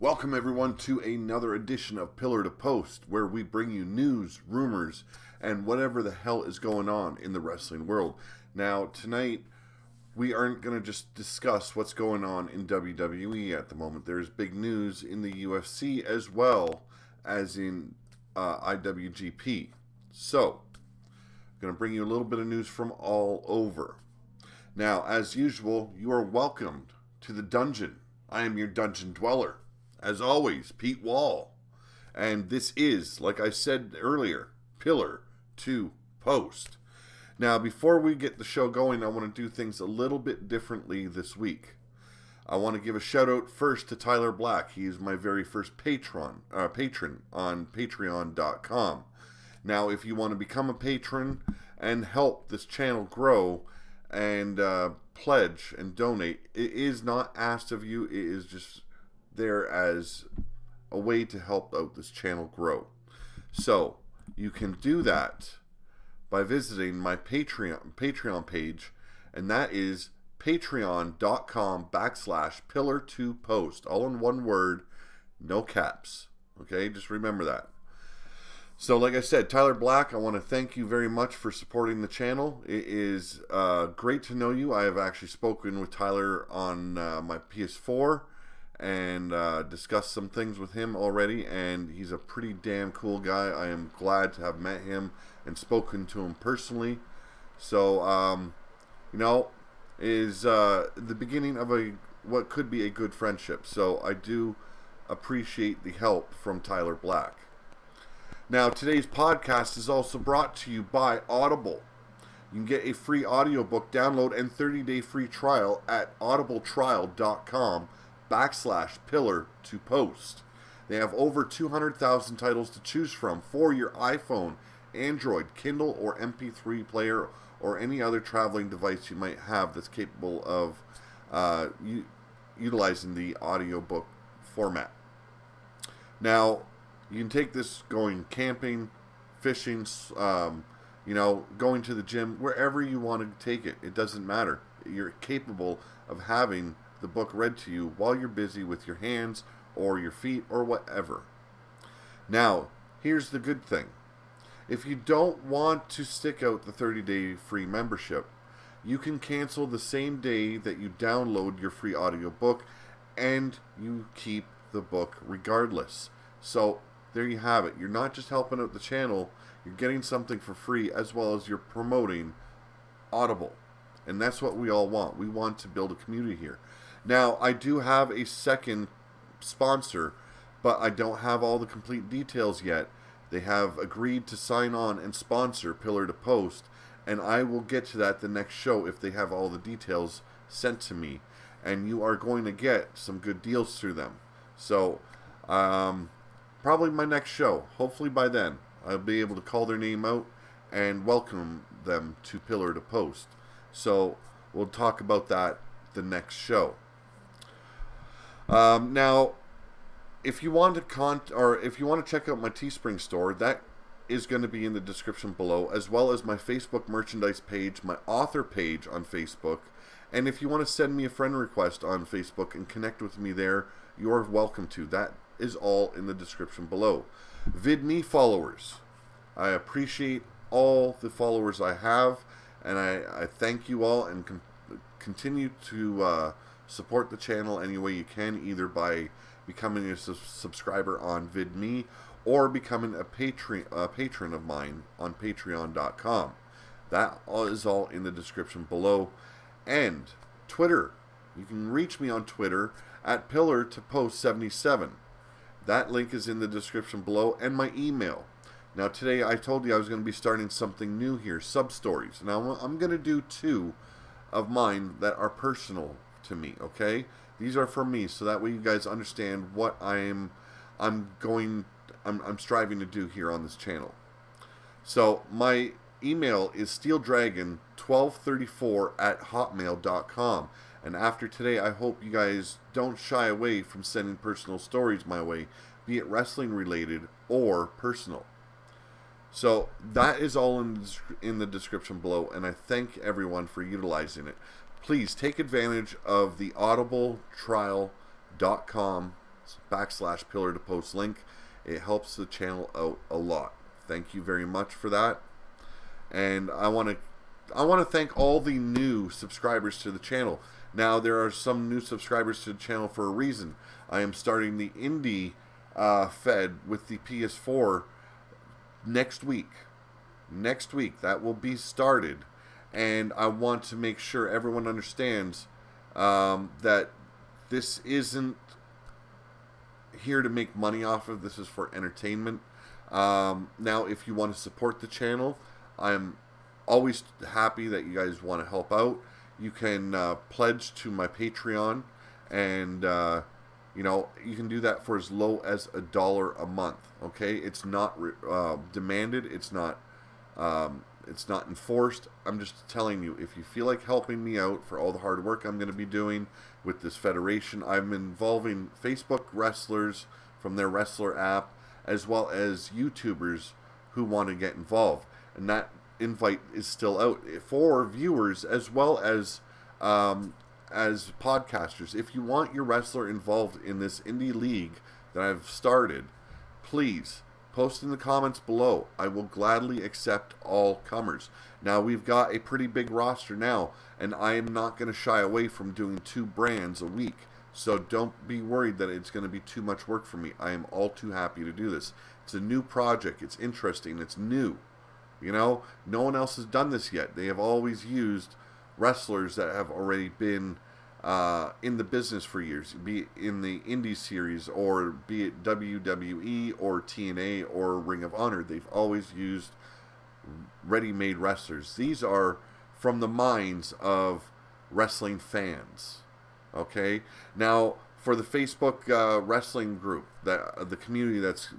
Welcome everyone to another edition of Pillar to Post, where we bring you news, rumors, and whatever the hell is going on in the wrestling world. Now tonight we aren't going to just discuss what's going on in WWE at the moment. There's big news in the UFC as well as in IWGP. So I'm going to bring you a little bit of news from all over. Now as usual, you are welcomed to the dungeon. I am your dungeon dweller, as always, Pete Wall, and this is, like I said earlier, Pillar to Post. Now, before we get the show going, I want to do things a little bit differently this week. I want to give a shout out first to Tyler Black. He is my very first patron on Patreon.com. Now, if you want to become a patron and help this channel grow and pledge and donate, it is not asked of you. It is just there as a way to help out this channel grow. So you can do that by visiting my Patreon page, and that is patreon.com/pillar2post, all in one word, no caps. Okay, just remember that. So like I said, Tyler Black, I want to thank you very much for supporting the channel. It is great to know you. I have actually spoken with Tyler on my PS4 and discussed some things with him already, and he's a pretty damn cool guy. I am glad to have met him and spoken to him personally. So, you know, is the beginning of what could be a good friendship. So I do appreciate the help from Tyler Black. Now, today's podcast is also brought to you by Audible. You can get a free audiobook download and 30-day free trial at audibletrial.com/pillar2post. They have over 200,000 titles to choose from for your iPhone, Android, Kindle, or MP3 player, or any other traveling device you might have that's capable of utilizing the audiobook format. Now, you can take this going camping, fishing, you know, going to the gym, wherever you want to take it. It doesn't matter. You're capable of having the book read to you while you're busy with your hands or your feet or whatever. Now, here's the good thing. If you don't want to stick out the 30-day free membership, you can cancel the same day that you download your free audiobook, and you keep the book regardless. So there you have it. You're not just helping out the channel, you're getting something for free, as well as you're promoting Audible. And that's what we all want. We want to build a community here. Now, I do have a second sponsor, but I don't have all the complete details yet. They have agreed to sign on and sponsor Pillar to Post, and I will get to that the next show if they have all the details sent to me. And you are going to get some good deals through them. So, probably my next show, hopefully by then, I'll be able to call their name out and welcome them to Pillar to Post. So we'll talk about that the next show. Now, if you want to check out my Teespring store, that is going to be in the description below, as well as my Facebook merchandise page, my author page on Facebook, and if you want to send me a friend request on Facebook and connect with me there, you're welcome to. That is all in the description below. VidMe followers, I appreciate all the followers I have, and I thank you all, and continue to support the channel any way you can, either by becoming a subscriber on VidMe or becoming a patron of mine on Patreon.com. That is all in the description below. And Twitter, you can reach me on Twitter at PillarToPost77. That link is in the description below, and my email. Now today I told you I was going to be starting something new here, sub-stories. Now I'm going to do two of mine that are personal to me, okay? These are for me, so that way you guys understand what I'm striving to do here on this channel. So my email is steeldragon1234@hotmail.com. And after today, I hope you guys don't shy away from sending personal stories my way, be it wrestling related or personal. So that is all in the description below, and I thank everyone for utilizing it. Please take advantage of the audibletrial.com patreon.com/pillartopost link. It helps the channel out a lot. Thank you very much for that. And I want to thank all the new subscribers to the channel. Now, there are some new subscribers to the channel for a reason. I am starting the indie fed with the PS4 next week. Next week, that will be started. And I want to make sure everyone understands that this isn't here to make money off of. This is for entertainment. Now, if you want to support the channel, I'm always happy that you guys want to help out. You can pledge to my Patreon, and you know, you can do that for as low as $1 a month. Okay, it's not demanded. It's not enforced. I'm just telling you, if you feel like helping me out for all the hard work I'm going to be doing with this federation, I'm involving Facebook wrestlers from their wrestler app, as well as YouTubers who want to get involved. And that invite is still out for viewers as well as podcasters. If you want your wrestler involved in this indie league that I've started, please post in the comments below. I will gladly accept all comers. Now, we've got a pretty big roster now, and I am not going to shy away from doing 2 brands a week. So don't be worried that it's going to be too much work for me. I am all too happy to do this. It's a new project. It's interesting. It's new. You know, no one else has done this yet. They have always used wrestlers that have already been in the business for years, be it in the indie series, or be it WWE or TNA or Ring of Honor. They've always used ready-made wrestlers. These are from the minds of wrestling fans. Okay, now for the Facebook wrestling group, that the community that's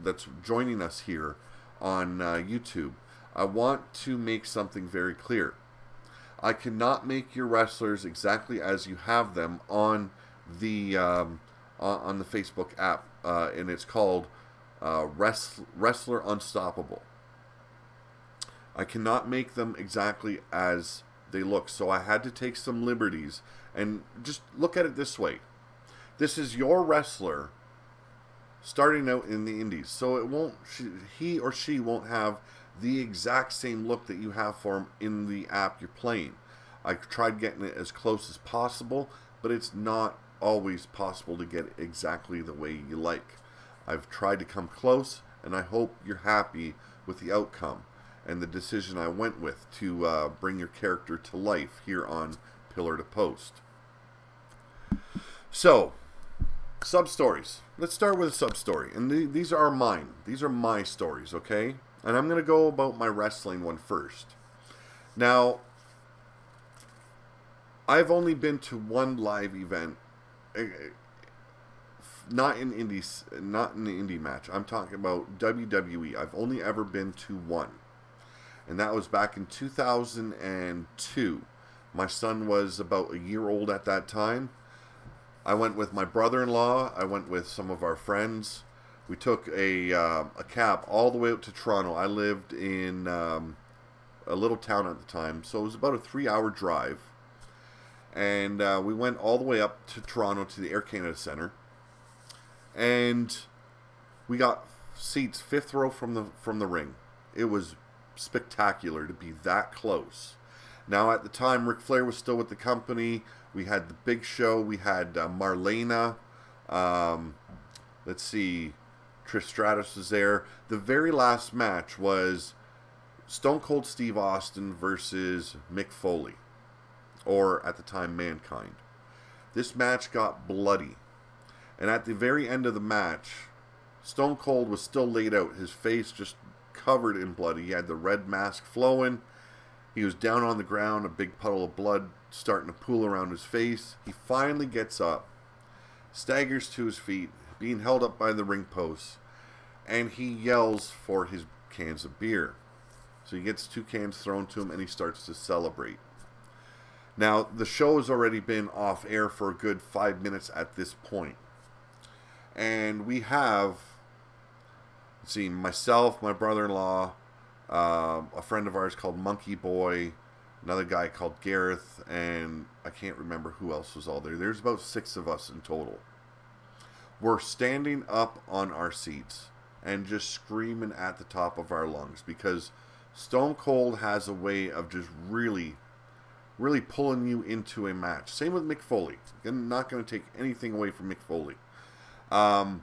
joining us here on YouTube, I want to make something very clear. I cannot make your wrestlers exactly as you have them on the Facebook app, and it's called Wrestler Unstoppable. I cannot make them exactly as they look, so I had to take some liberties. And just look at it this way: this is your wrestler starting out in the indies, so it won't, he or she won't have the exact same look that you have for them in the app you're playing. I tried getting it as close as possible, but it's not always possible to get it exactly the way you like. I've tried to come close, and I hope you're happy with the outcome and the decision I went with to bring your character to life here on Pillar to Post. So, sub-stories. Let's start with a sub-story, and these are mine. These are my stories, okay? And I'm going to go about my wrestling one first. Now, I've only been to 1 live event, not an indie match. I'm talking about WWE. I've only ever been to 1. And that was back in 2002. My son was about a year old at that time. I went with my brother-in-law. I went with some of our friends. We took a cab all the way up to Toronto. I lived in a little town at the time, so it was about a 3-hour drive. And we went all the way up to Toronto to the Air Canada Centre. And we got seats 5th row from the ring. It was spectacular to be that close. Now, at the time, Ric Flair was still with the company. We had the Big Show. We had Marlena. Let's see. Trish Stratus was there. The very last match was Stone Cold Steve Austin versus Mick Foley, or at the time Mankind. This match got bloody, and at the very end of the match, Stone Cold was still laid out, his face just covered in blood. He had the red mask flowing. He was down on the ground, a big puddle of blood starting to pool around his face. He finally gets up, staggers to his feet, being held up by the ring posts, and he yells for his cans of beer. So he gets 2 cans thrown to him, and he starts to celebrate. Now, the show has already been off air for a good 5 minutes at this point. And we have, let's see, myself, my brother-in-law, a friend of ours called Monkey Boy, another guy called Gareth, and I can't remember who else was all there. There's about 6 of us in total. were standing up on our seats and just screaming at the top of our lungs, because Stone Cold has a way of just really, really pulling you into a match. Same with Mick Foley. I'm not going to take anything away from Mick Foley. But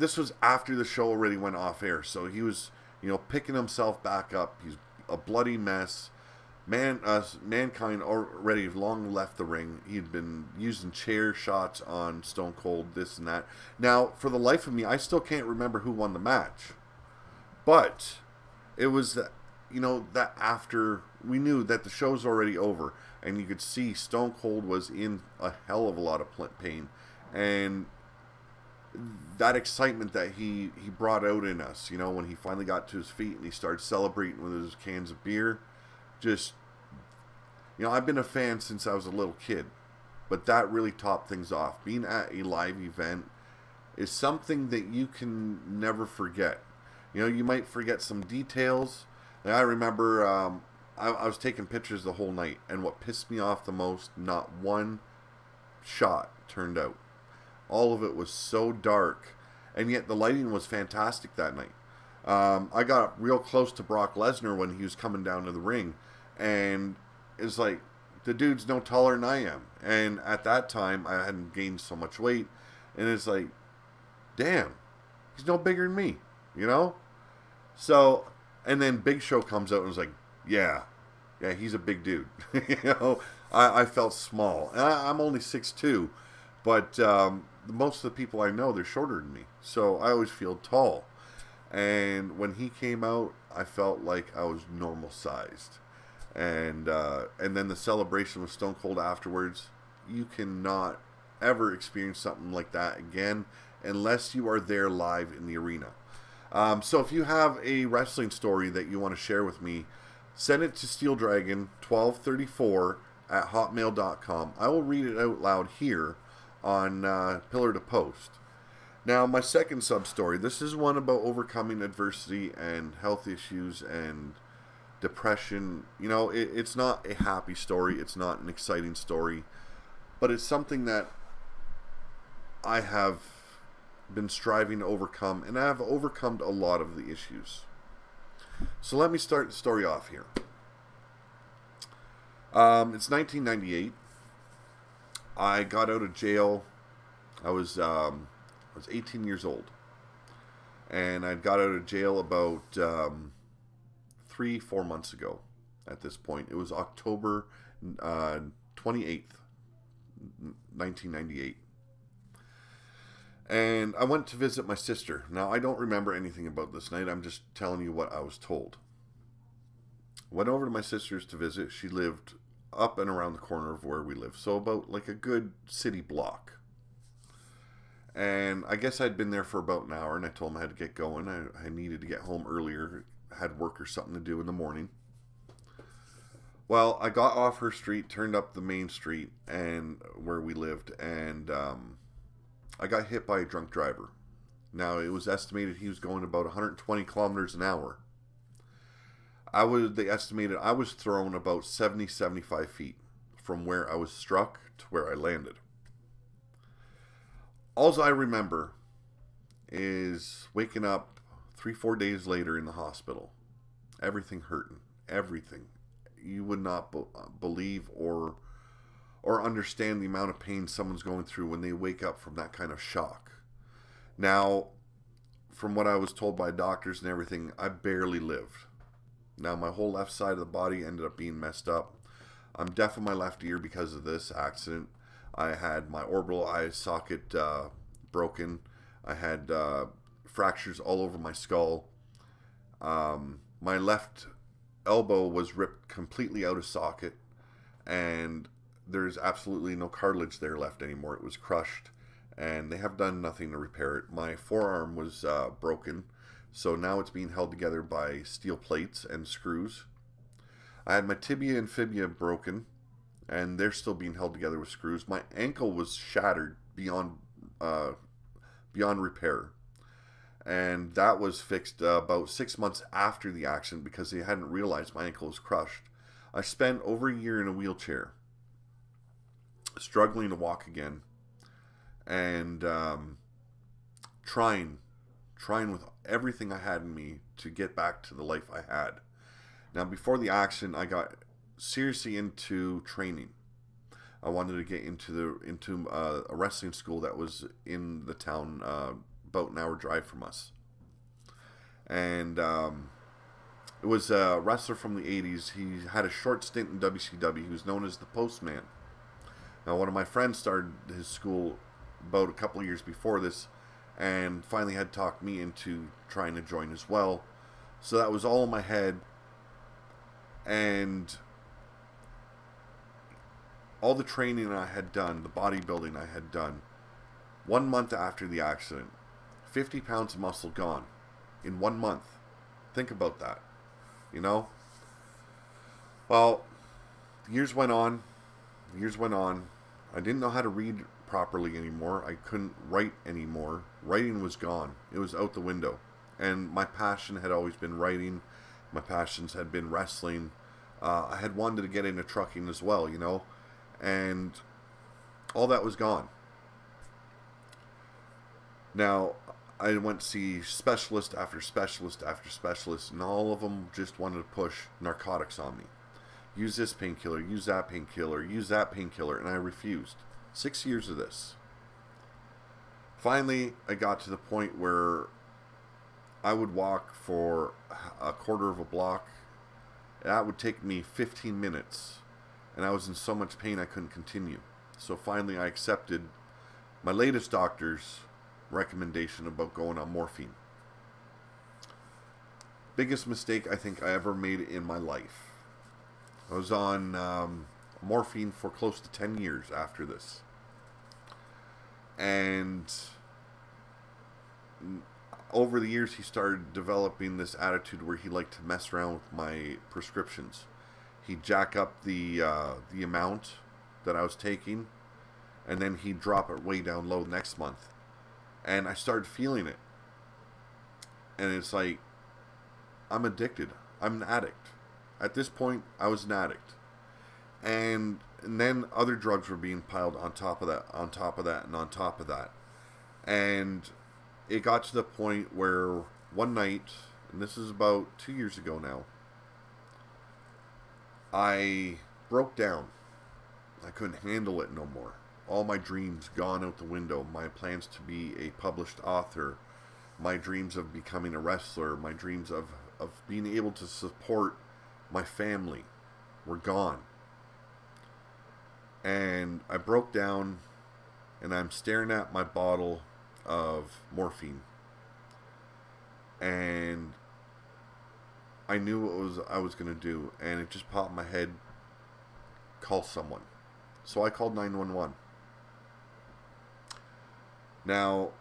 this was after the show already went off air, so he was, you know, picking himself back up. He's a bloody mess. Mankind already long left the ring. He'd been using chair shots on Stone Cold, this and that. Now, for the life of me, I still can't remember who won the match. But it was, you know, that after we knew that the show's already over, and you could see Stone Cold was in a hell of a lot of pain. And that excitement that he brought out in us, you know, when he finally got to his feet and he started celebrating with his cans of beer. Just, you know, I've been a fan since I was a little kid, but that really topped things off. Being at a live event is something that you can never forget. You know, you might forget some details. Like I remember I was taking pictures the whole night, and what pissed me off the most, not one shot turned out. All of it was so dark, and yet the lighting was fantastic that night. I got up real close to Brock Lesnar when he was coming down to the ring, and it's like, the dude's no taller than I am. And at that time, I hadn't gained so much weight, and it's like, damn, he's no bigger than me, you know? So, and then Big Show comes out and was like, yeah, he's a big dude. You know, I felt small. And I'm only 6'2", but most of the people I know, they're shorter than me, so I always feel tall. And when he came out, I felt like I was normal sized. And then the celebration with Stone Cold afterwards, you cannot ever experience something like that again unless you are there live in the arena. So if you have a wrestling story that you want to share with me, send it to steeldragon1234@hotmail.com. I will read it out loud here on Pillar to Post. Now, my second sub-story, this is one about overcoming adversity and health issues and depression. You know, it's not a happy story. It's not an exciting story. But it's something that I have been striving to overcome, and I have overcome a lot of the issues. So let me start the story off here. It's 1998. I got out of jail. I was 18 years old, and I got out of jail about 3-4 months ago at this point. It was October 28th, 1998, and I went to visit my sister. Now, I don't remember anything about this night. I'm just telling you what I was told. Went over to my sister's to visit. She lived up and around the corner of where we live, so about like a good city block. And I guess I'd been there for about an hour, and I told him I had to get going. I needed to get home earlier, had work or something to do in the morning. Well, I got off her street, turned up the main street and where we lived, and I got hit by a drunk driver. Now, it was estimated he was going about 120 kilometers an hour. They estimated I was thrown about 70-75 feet from where I was struck to where I landed. All I remember is waking up 3-4 days later in the hospital. Everything hurting. Everything. You would not believe or understand the amount of pain someone's going through when they wake up from that kind of shock. Now, from what I was told by doctors and everything, I barely lived. Now, my whole left side of the body ended up being messed up. I'm deaf in my left ear because of this accident. I had my orbital eye socket broken. I had fractures all over my skull. My left elbow was ripped completely out of socket, and there's absolutely no cartilage there left anymore. It was crushed, and they have done nothing to repair it. My forearm was broken, so now it's being held together by steel plates and screws. I had my tibia and fibula broken, and they're still being held together with screws. My ankle was shattered beyond repair, and that was fixed about 6 months after the accident because they hadn't realized my ankle was crushed. I spent over a year in a wheelchair, struggling to walk again, and trying with everything I had in me to get back to the life I had. Now, before the action, I got seriously into training. I wanted to get into a wrestling school that was in the town about an hour drive from us. And it was a wrestler from the 80s. He had a short stint in WCW. He was known as the Postman. Now, one of my friends started his school about a couple of years before this and finally had talked me into trying to join as well. So that was all in my head. And all the training I had done, the bodybuilding I had done, 1 month after the accident, 50 pounds of muscle gone in 1 month. Think about that, you know? Well, years went on. I didn't know how to read properly anymore. I couldn't write anymore. Writing was gone. It was out the window. And my passion had always been writing. My passions had been wrestling. I had wanted to get into trucking as well, you know? And all that was gone. Now, I went to see specialist after specialist after specialist, and all of them just wanted to push narcotics on me. Use this painkiller, use that painkiller, use that painkiller, and I refused. 6 years of this. Finally, I got to the point where I would walk for a quarter of a block. That would take me 15 minutes. And I was in so much pain I couldn't continue. So finally I accepted my latest doctor's recommendation about going on morphine. Biggest mistake I think I ever made in my life. I was on morphine for close to 10 years after this. And over the years he started developing this attitude where he liked to mess around with my prescriptions. He'd jack up the amount that I was taking, and then he'd drop it way down low next month. And I started feeling it. And it's like, I'm addicted. I'm an addict. At this point, I was an addict. And then other drugs were being piled on top of that, on top of that, and on top of that. And it got to the point where one night, and this is about 2 years ago now, I broke down. I couldn't handle it no more. All my dreams gone out the window. My plans to be a published author. My dreams of becoming a wrestler. My dreams of being able to support my family were gone. And I broke down, and I'm staring at my bottle of morphine. And I knew what I was going to do, and it just popped in my head, call someone. So I called 911. Now,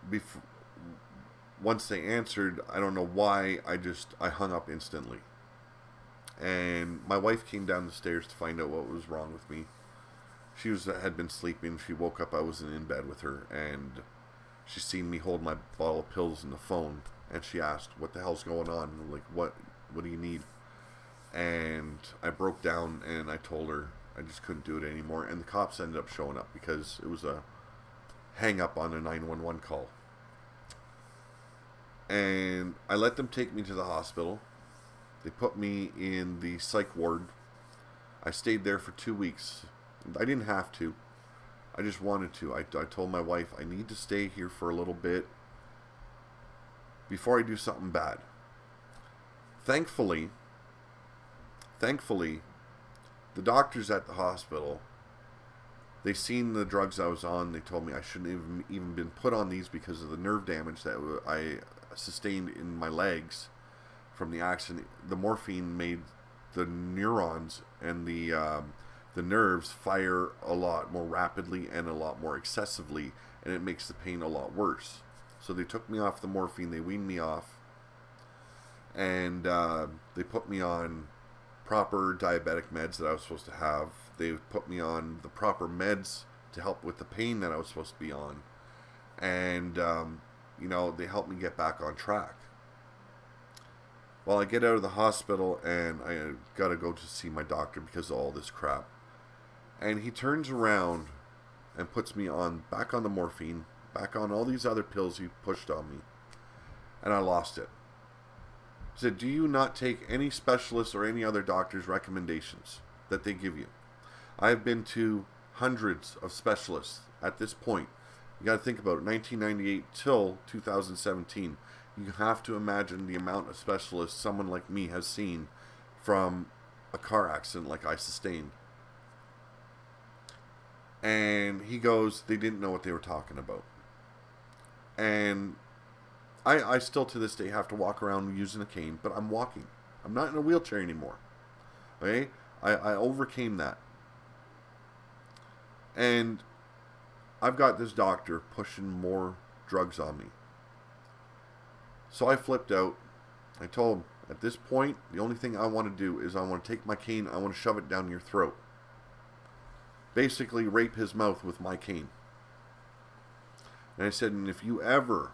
once they answered, I don't know why, I hung up instantly. And my wife came down the stairs to find out what was wrong with me. She had been sleeping. She woke up, I wasn't in bed with her, and she seen me hold my bottle of pills in the phone, and she asked, what the hell's going on? And I'm like, what do you need? And I broke down and I told her I just couldn't do it anymore, and the cops ended up showing up because it was a hang up on a 911 call. And I let them take me to the hospital. They put me in the psych ward. I stayed there for 2 weeks. I didn't have to. I just wanted to. I told my wife, I need to stay here for a little bit before I do something bad. Thankfully, the doctors at the hospital, they seen the drugs I was on. They told me I shouldn't have even been put on these because of the nerve damage that I sustained in my legs from the accident. The morphine made the neurons and the nerves fire a lot more rapidly and a lot more excessively, and it makes the pain a lot worse. So they took me off the morphine. They weaned me off. And they put me on proper diabetic meds that I was supposed to have. They put me on the proper meds to help with the pain that I was supposed to be on. And, you know, they helped me get back on track. Well, I get out of the hospital and I got to go to see my doctor because of all this crap. And he turns around and puts me on back on the morphine, back on all these other pills you pushed on me, and I lost it. He said, do you not take any specialists or any other doctor's recommendations that they give you? I have been to hundreds of specialists at this point. You got to think about it, 1998 till 2017. You have to imagine the amount of specialists someone like me has seen from a car accident like I sustained. And he goes, they didn't know what they were talking about. And I still to this day have to walk around using a cane, but I'm walking. I'm not in a wheelchair anymore. Okay? I overcame that. And I've got this doctor pushing more drugs on me. So I flipped out. I told him, at this point, the only thing I want to do is I want to take my cane, I want to shove it down your throat. Basically rape his mouth with my cane. And I said, and if you ever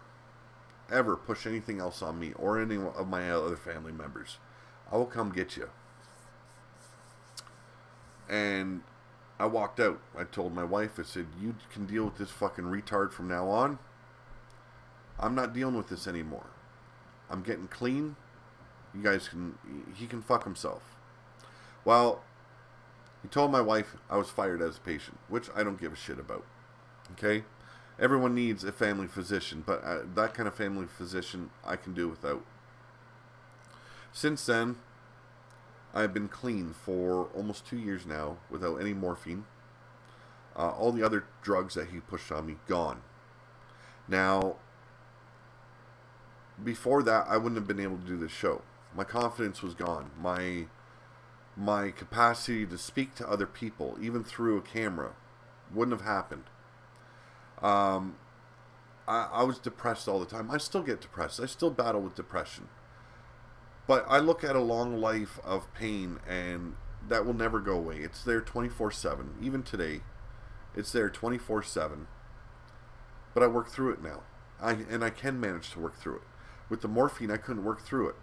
push anything else on me or any of my other family members, I will come get you. And I walked out. I told my wife, I said, you can deal with this fucking retard from now on. I'm not dealing with this anymore. I'm getting clean. You guys can, he can fuck himself. Well, he told my wife I was fired as a patient, which I don't give a shit about. Okay? Everyone needs a family physician, but that kind of family physician I can do without. Since then, I've been clean for almost 2 years now without any morphine. All the other drugs that he pushed on me, gone. Now, before that, I wouldn't have been able to do this show. My confidence was gone. My capacity to speak to other people, even through a camera, wouldn't have happened. I was depressed all the time. I still get depressed. I still battle with depression. But I look at a long life of pain, and that will never go away. It's there 24/7. Even today, it's there 24/7. But I work through it now. And I can manage to work through it. With the morphine, I couldn't work through it.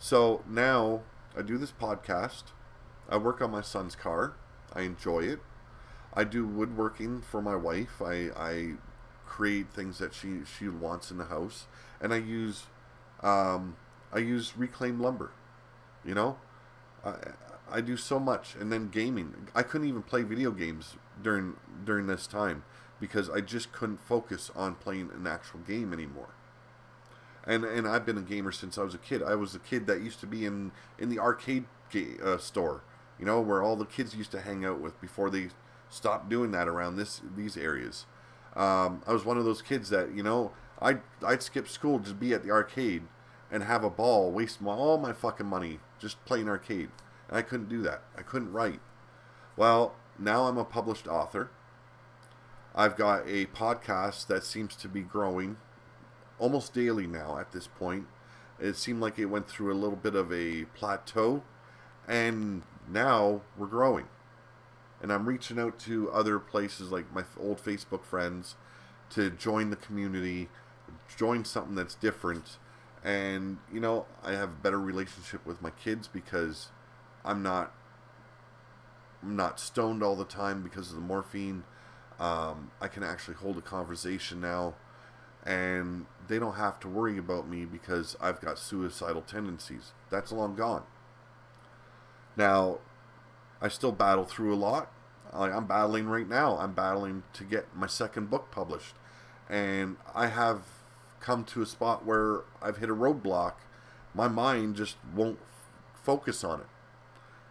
So now I do this podcast. I work on my son's car. I enjoy it. I do woodworking for my wife. I create things that she wants in the house, and I use reclaimed lumber. You know, I do so much, and then gaming. I couldn't even play video games during this time because I just couldn't focus on playing an actual game anymore. And I've been a gamer since I was a kid. I was a kid that used to be in the arcade store, you know, where all the kids used to hang out with before they stopped doing that around these areas. I was one of those kids that, you know, I'd skip school to be at the arcade and have a ball, waste all my fucking money just playing arcade. And I couldn't do that. I couldn't write. Well, now I'm a published author. I've got a podcast that seems to be growing almost daily now at this point. It seemed like it went through a little bit of a plateau, and now we're growing. And I'm reaching out to other places like my old Facebook friends to join the community, join something that's different. And, you know, I have a better relationship with my kids because I'm not stoned all the time because of the morphine. I can actually hold a conversation now, and they don't have to worry about me because I've got suicidal tendencies. That's long gone. Now, I still battle through a lot. I'm battling right now. I'm battling to get my second book published. And I have come to a spot where I've hit a roadblock. My mind just won't focus on it.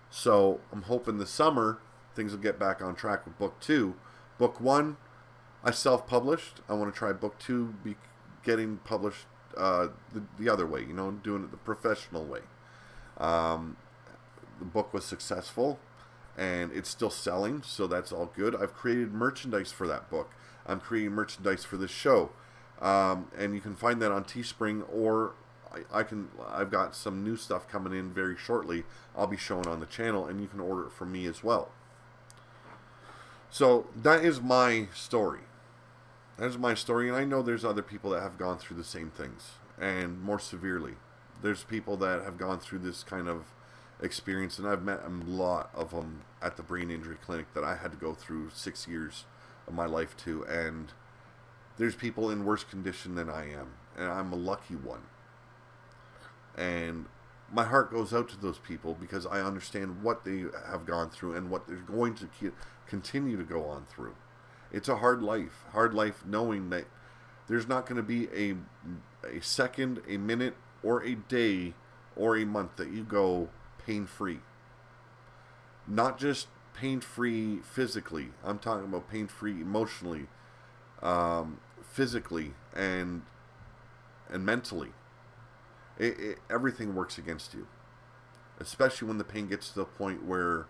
So I'm hoping this summer things will get back on track with book two. Book one, I self-published. I want to try book two, getting published the other way, you know, doing it the professional way. The book was successful, and it's still selling, so that's all good. I've created merchandise for that book. I'm creating merchandise for this show, and you can find that on Teespring, or I've got some new stuff coming in very shortly. I'll be showing on the channel, and you can order it from me as well. So that is my story. That is my story, and I know there's other people that have gone through the same things, and more severely. There's people that have gone through this kind of experience, and I've met a lot of them at the brain injury clinic that I had to go through 6 years of my life to, and there's people in worse condition than I am, and I'm a lucky one. And my heart goes out to those people because I understand what they have gone through and what they're going to continue to go on through. It's a hard life knowing that there's not going to be a second, a minute, or a day, or a month that you go pain-free. Not just pain-free physically. I'm talking about pain-free emotionally, physically, and mentally. Everything works against you, especially when the pain gets to the point where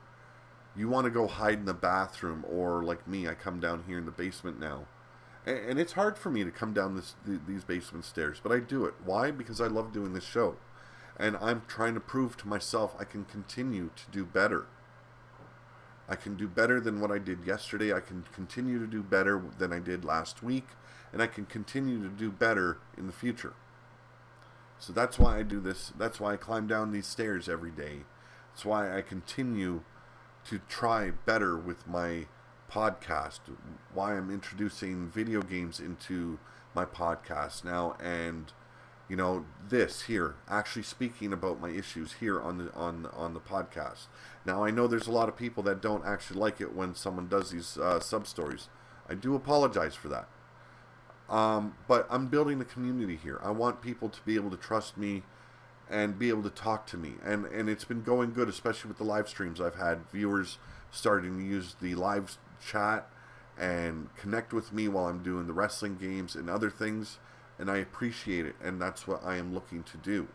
you want to go hide in the bathroom, or like me, I come down here in the basement now. And it's hard for me to come down these basement stairs, but I do it. Why? Because I love doing this show. And I'm trying to prove to myself I can continue to do better. I can do better than what I did yesterday. I can continue to do better than I did last week. And I can continue to do better in the future. So that's why I do this. That's why I climb down these stairs every day. That's why I continue to try better with my podcast, why I'm introducing video games into my podcast now, and you know, this here, actually speaking about my issues here on the podcast. Now I know there's a lot of people that don't actually like it when someone does these sub stories. I do apologize for that, but I'm building the community here. I want people to be able to trust me and be able to talk to me, and it's been going good, especially with the live streams. I've had viewers starting to use the live chat and connect with me while I'm doing the wrestling games and other things, and I appreciate it, and that's what I am looking to do.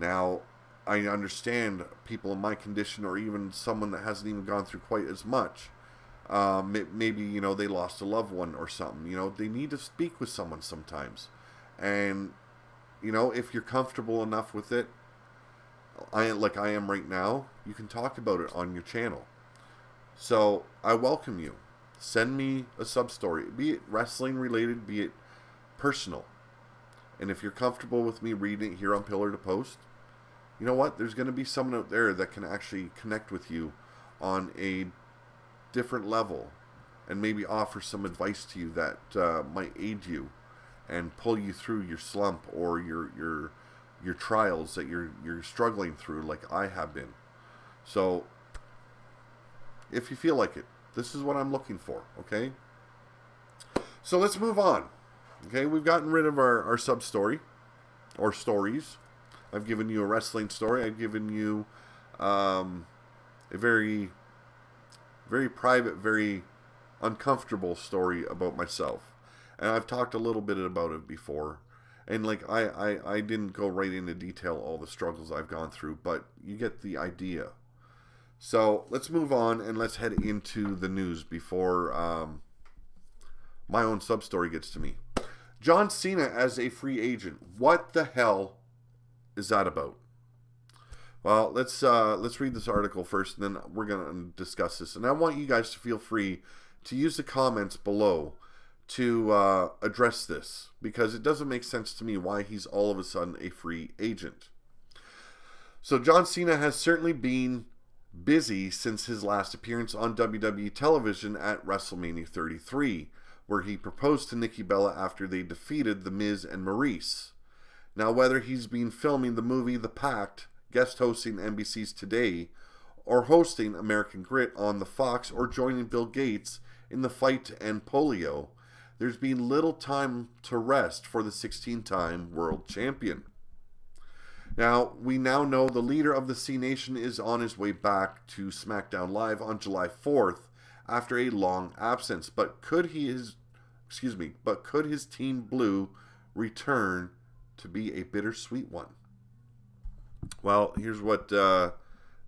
Now I understand people in my condition, or even someone that hasn't even gone through quite as much, maybe, you know, they lost a loved one or something, you know, they need to speak with someone sometimes. And you know, if you're comfortable enough with it, like I am right now, you can talk about it on your channel. So I welcome you. Send me a sub story, be it wrestling related, be it personal. And if you're comfortable with me reading it here on Pillar to Post, you know what? There's going to be someone out there that can actually connect with you on a different level and maybe offer some advice to you that might aid you and pull you through your slump or your trials that you're struggling through, like I have been. So if you feel like it, this is what I'm looking for, okay? So let's move on. Okay, we've gotten rid of our sub-story, or stories. I've given you a wrestling story. I've given you a very, very private, very uncomfortable story about myself. And I've talked a little bit about it before. And like, I didn't go right into detail all the struggles I've gone through, but you get the idea. So let's move on and let's head into the news before my own sub story gets to me. John Cena as a free agent. What the hell is that about? Well, let's read this article first, and then we're gonna discuss this. And I want you guys to feel free to use the comments below to address this, because it doesn't make sense to me why he's all of a sudden a free agent. So John Cena has certainly been busy since his last appearance on WWE television at WrestleMania 33, where he proposed to Nikki Bella after they defeated The Miz and Maurice. Now, whether he's been filming the movie The Pact, guest hosting NBC's Today, or hosting American Grit on the Fox, or joining Bill Gates in the fight to end polio, there's been little time to rest for the 16-time world champion. Now, we now know the leader of the C Nation is on his way back to SmackDown Live on July 4th after a long absence. But could his Team Blue return to be a bittersweet one? Well, here's what they're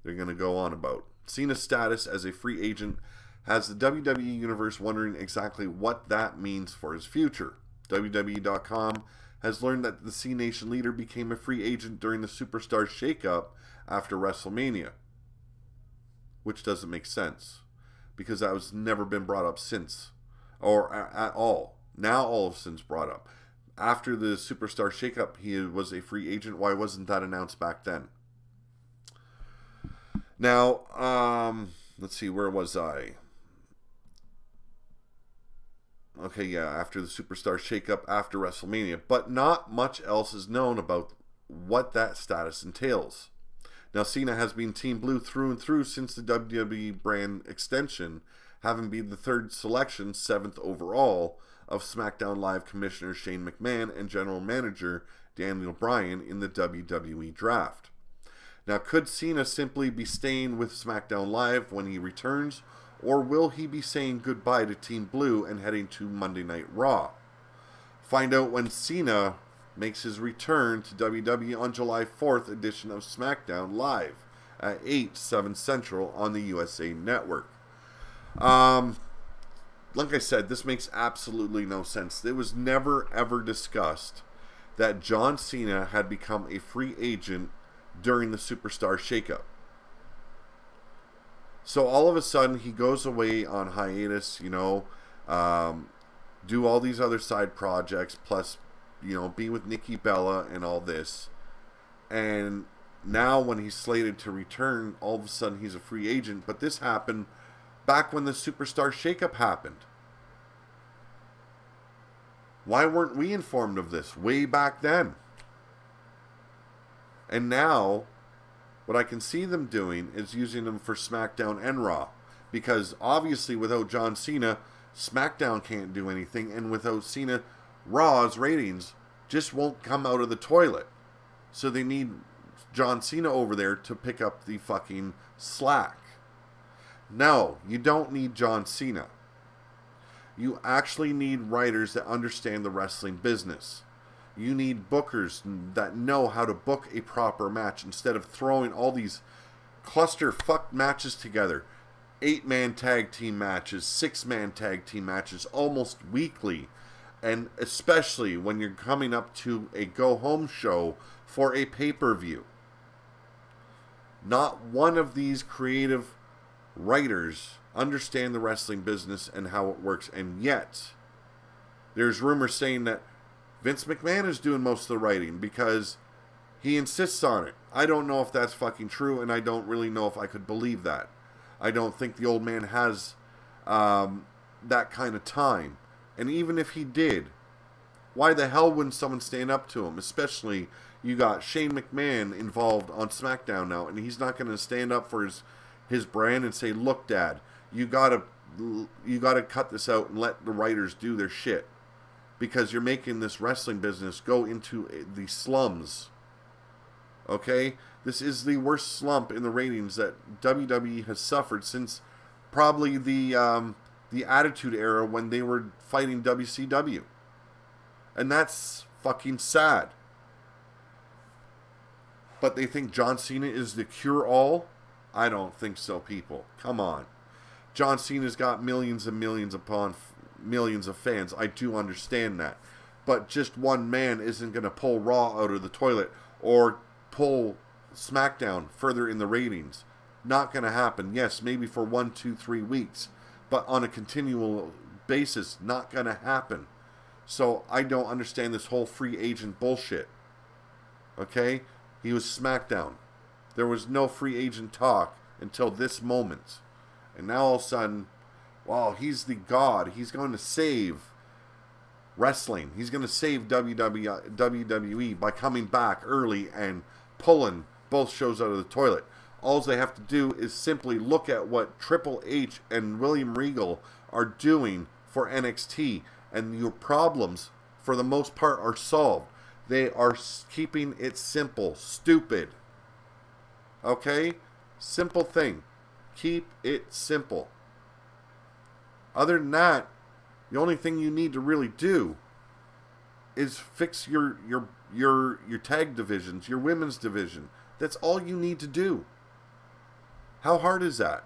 going to go on about. Cena's status as a free agent has the WWE Universe wondering exactly what that means for his future. WWE.com has learned that the C Nation leader became a free agent during the Superstar shakeup after WrestleMania. Which doesn't make sense, because that was never been brought up since, or at all. Now all of since brought up. After the Superstar shakeup, he was a free agent. Why wasn't that announced back then? Now, let's see, where was I? Okay, yeah, after the Superstar shakeup after WrestleMania, but not much else is known about what that status entails. Now, Cena has been Team Blue through and through since the WWE brand extension, having been the third selection, 7th overall, of SmackDown Live Commissioner Shane McMahon and General Manager Daniel Bryan in the WWE draft. Now, could Cena simply be staying with SmackDown Live when he returns, or will he be saying goodbye to Team Blue and heading to Monday Night Raw? Find out when Cena makes his return to WWE on July 4th edition of SmackDown Live at 8, 7 Central on the USA Network. Like I said, this makes absolutely no sense. It was never, ever discussed that John Cena had become a free agent during the Superstar shakeup. So all of a sudden, he goes away on hiatus, you know, do all these other side projects, plus, you know, be with Nikki Bella and all this. And now when he's slated to return, all of a sudden he's a free agent. But this happened back when the Superstar shakeup happened. Why weren't we informed of this way back then? And now, what I can see them doing is using them for SmackDown and Raw. Because obviously without John Cena, SmackDown can't do anything. And without Cena, Raw's ratings just won't come out of the toilet. So they need John Cena over there to pick up the fucking slack. No, you don't need John Cena. You actually need writers that understand the wrestling business. You need bookers that know how to book a proper match instead of throwing all these clusterfuck matches together. 8-man tag team matches, 6-man tag team matches almost weekly. And especially when you're coming up to a go-home show for a pay-per-view. Not one of these creative writers understand the wrestling business and how it works. And yet, there's rumors saying that Vince McMahon is doing most of the writing because he insists on it. I don't know if that's fucking true, and I don't really know if I could believe that. I don't think the old man has that kind of time. And even if he did, why the hell wouldn't someone stand up to him? Especially, you got Shane McMahon involved on SmackDown now, and he's not going to stand up for his brand and say, look, Dad, you gotta cut this out and let the writers do their shit. Because you're making this wrestling business go into the slums. Okay? This is the worst slump in the ratings that WWE has suffered since probably the Attitude Era when they were fighting WCW. And that's fucking sad. But they think John Cena is the cure-all? I don't think so, people. Come on. John Cena's got millions and millions upon millions of fans. I do understand that. But just one man isn't going to pull Raw out of the toilet or pull SmackDown further in the ratings. Not going to happen. Yes, maybe for 1, 2, 3 weeks. But on a continual basis, not going to happen. So I don't understand this whole free agent bullshit. Okay? He was SmackDown. There was no free agent talk until this moment. And now all of a sudden, wow, he's the god. He's going to save wrestling. He's going to save WWE by coming back early and pulling both shows out of the toilet. All they have to do is simply look at what Triple H and William Regal are doing for NXT. And your problems, for the most part, are solved. They are keeping it simple. Stupid. Okay? Simple thing. Keep it simple. Other than that, the only thing you need to really do is fix your tag divisions, your women's division. That's all you need to do. How hard is that?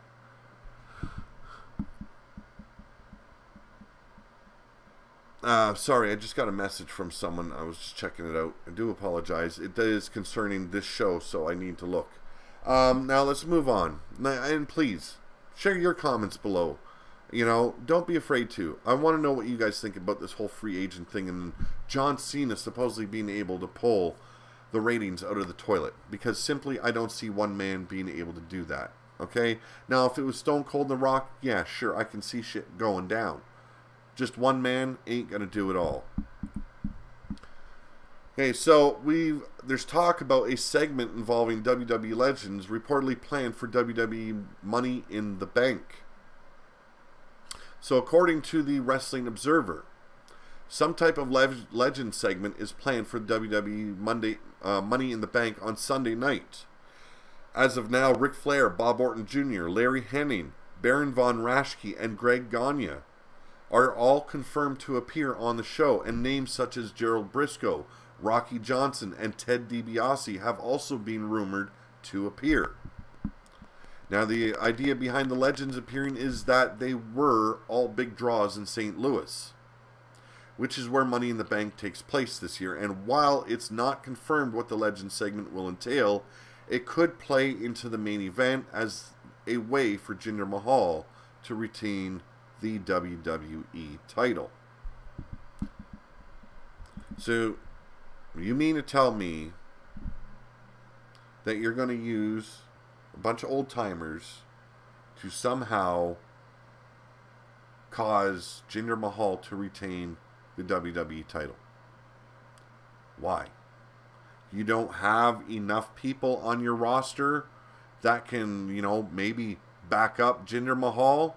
Sorry, I just got a message from someone. I was just checking it out. I do apologize. It is concerning this show, so I need to look. Now let's move on. And please, share your comments below. You know, don't be afraid to. I want to know what you guys think about this whole free agent thing and John Cena supposedly being able to pull the ratings out of the toilet. Because simply, I don't see one man being able to do that. Okay? Now, if it was Stone Cold and The Rock, yeah, sure, I can see shit going down. Just one man ain't going to do it all. Okay, so there's talk about a segment involving WWE legends reportedly planned for WWE Money in the Bank. So according to the Wrestling Observer, some type of legend segment is planned for WWE Money in the Bank on Sunday night. As of now, Ric Flair, Bob Orton Jr., Larry Henning, Baron Von Raschke, and Greg Gagne are all confirmed to appear on the show, and names such as Gerald Briscoe, Rocky Johnson, and Ted DiBiase have also been rumored to appear. Now, the idea behind the legends appearing is that they were all big draws in St. Louis, which is where Money in the Bank takes place this year, and while it's not confirmed what the legend segment will entail, it could play into the main event as a way for Jinder Mahal to retain the WWE title. So, you mean to tell me that you're going to use a bunch of old timers to somehow cause Jinder Mahal to retain the WWE title? Why? You don't have enough people on your roster that can, you know, maybe back up Jinder Mahal,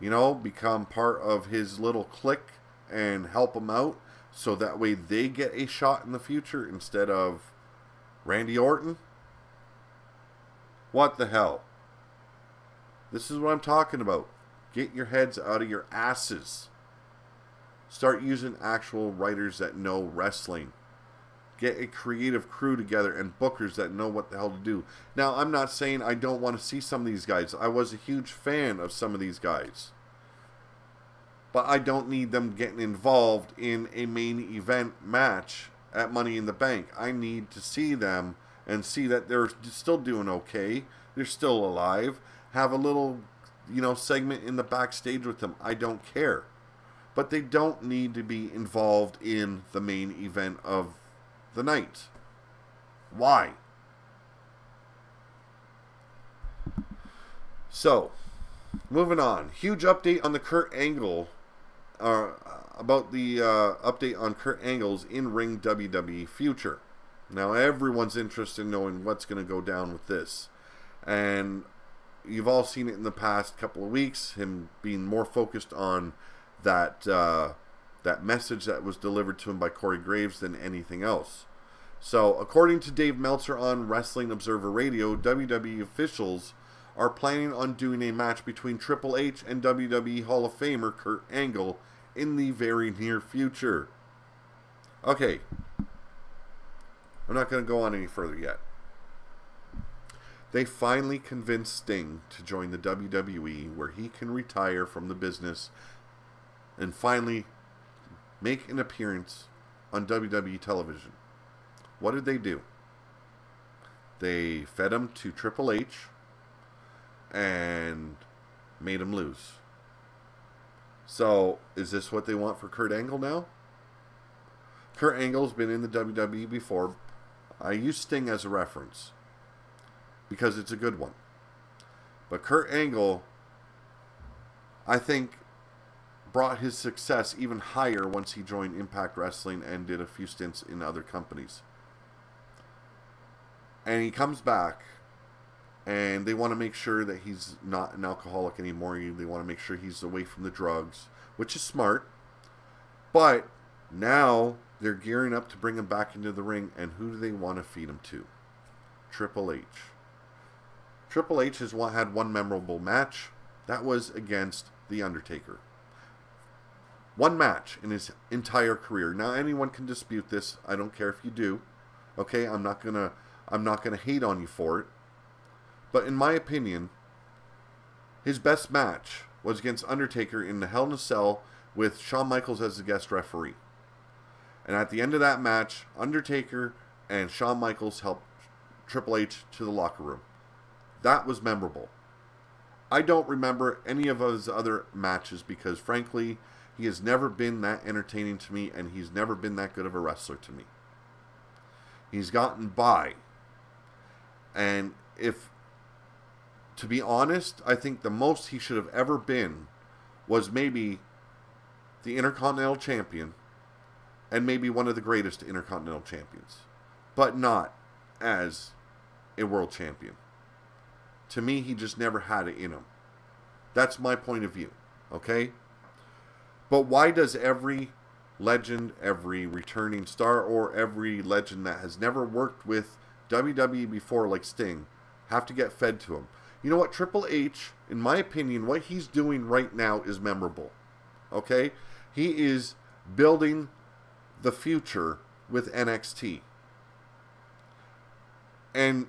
you know, become part of his little clique and help him out, so that way they get a shot in the future instead of Randy Orton? What the hell? This is what I'm talking about. Get your heads out of your asses. Start using actual writers that know wrestling. Get a creative crew together and bookers that know what the hell to do. Now, I'm not saying I don't want to see some of these guys. I was a huge fan of some of these guys. But I don't need them getting involved in a main event match at Money in the Bank. I need to see them and see that they're still doing okay. They're still alive. Have a little, you know, segment in the backstage with them. I don't care. But they don't need to be involved in the main event of the night. Why? So, moving on. Huge update on the Kurt Angle, update on Kurt Angle's in-ring WWE future. Now, everyone's interested in knowing what's going to go down with this. And you've all seen it in the past couple of weeks, him being more focused on that message that was delivered to him by Corey Graves than anything else. So, according to Dave Meltzer on Wrestling Observer Radio, WWE officials are planning on doing a match between Triple H and WWE Hall of Famer Kurt Angle in the very near future. Okay. I'm not going to go on any further yet. They finally convinced Sting to join the WWE, where he can retire from the business and finally make an appearance on WWE television. What did they do? They fed him to Triple H and made him lose. So, is this what they want for Kurt Angle now? Kurt Angle's been in the WWE before. I use Sting as a reference because it's a good one. But Kurt Angle, I think, brought his success even higher once he joined Impact Wrestling and did a few stints in other companies. And he comes back, and they want to make sure that he's not an alcoholic anymore. They want to make sure he's away from the drugs, which is smart. But now they're gearing up to bring him back into the ring, and who do they want to feed him to? Triple H. Triple H has had one memorable match. That was against The Undertaker. One match in his entire career. Now, anyone can dispute this. I don't care if you do. Okay, I'm not gonna hate on you for it. But in my opinion, his best match was against Undertaker in the Hell in a Cell with Shawn Michaels as the guest referee. And at the end of that match, Undertaker and Shawn Michaels helped Triple H to the locker room. That was memorable. I don't remember any of his other matches because, frankly, he has never been that entertaining to me, and he's never been that good of a wrestler to me. He's gotten by. And if, to be honest, I think the most he should have ever been was maybe the Intercontinental Champion, and maybe one of the greatest Intercontinental Champions, but not as a world champion. To me, he just never had it in him. That's my point of view, okay? But why does every legend, every returning star, or every legend that has never worked with WWE before, like Sting, have to get fed to him? You know what? Triple H, in my opinion, what he's doing right now is memorable, okay? He is building the future with NXT. And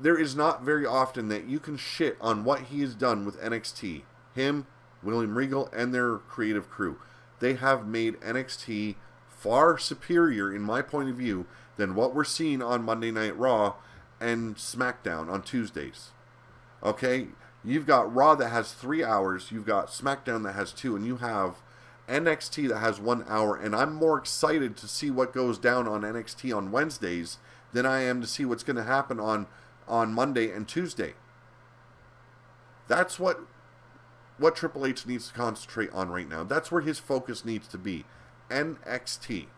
there is not very often that you can shit on what he has done with NXT. Him, William Regal, and their creative crew. They have made NXT far superior, in my point of view, than what we're seeing on Monday Night Raw and SmackDown on Tuesdays. Okay? You've got Raw that has 3 hours, you've got SmackDown that has 2, and you have NXT that has 1 hour, and I'm more excited to see what goes down on NXT on Wednesdays than I am to see what's going to happen on Monday and Tuesday. That's what Triple H needs to concentrate on right now. That's where his focus needs to be. NXT.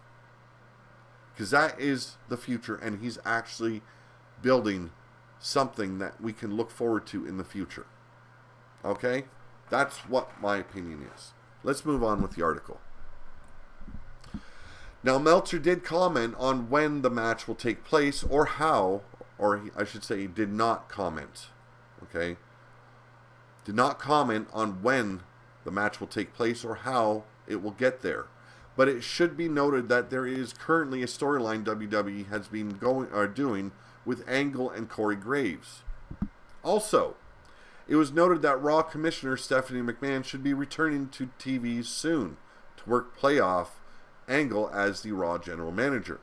Because that is the future, and he's actually building something that we can look forward to in the future. Okay? That's what my opinion is. Let's move on with the article. Now, Meltzer did comment on when the match will take place, or how, or I should say he did not comment. Okay? Did not comment on when the match will take place or how it will get there. But it should be noted that there is currently a storyline WWE has been doing with Angle and Corey Graves. Also, it was noted that Raw Commissioner Stephanie McMahon should be returning to TV soon to work playoff Angle as the Raw General Manager.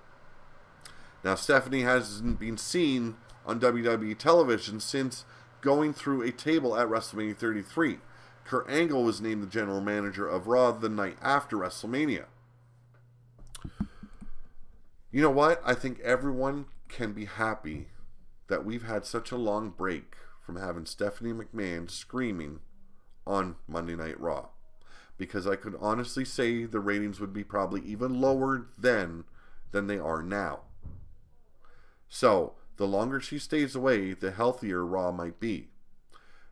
Now, Stephanie hasn't been seen on WWE television since going through a table at WrestleMania 33. Kurt Angle was named the General Manager of Raw the night after WrestleMania. You know what? I think everyone can be happy that we've had such a long break from having Stephanie McMahon screaming on Monday Night Raw, because I could honestly say the ratings would be probably even lower then than they are now. So, the longer she stays away, the healthier Raw might be.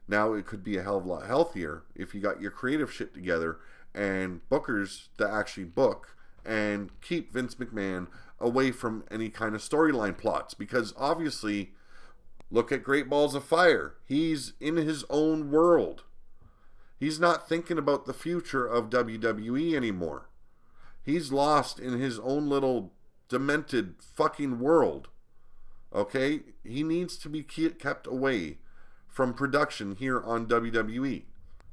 Now, it could be a hell of a lot healthier if you got your creative shit together and bookers that actually book and keep Vince McMahon away from any kind of storyline plots. Because, obviously, look at Great Balls of Fire. He's in his own world. He's not thinking about the future of WWE anymore. He's lost in his own little demented fucking world. Okay, he needs to be kept away from production here on WWE,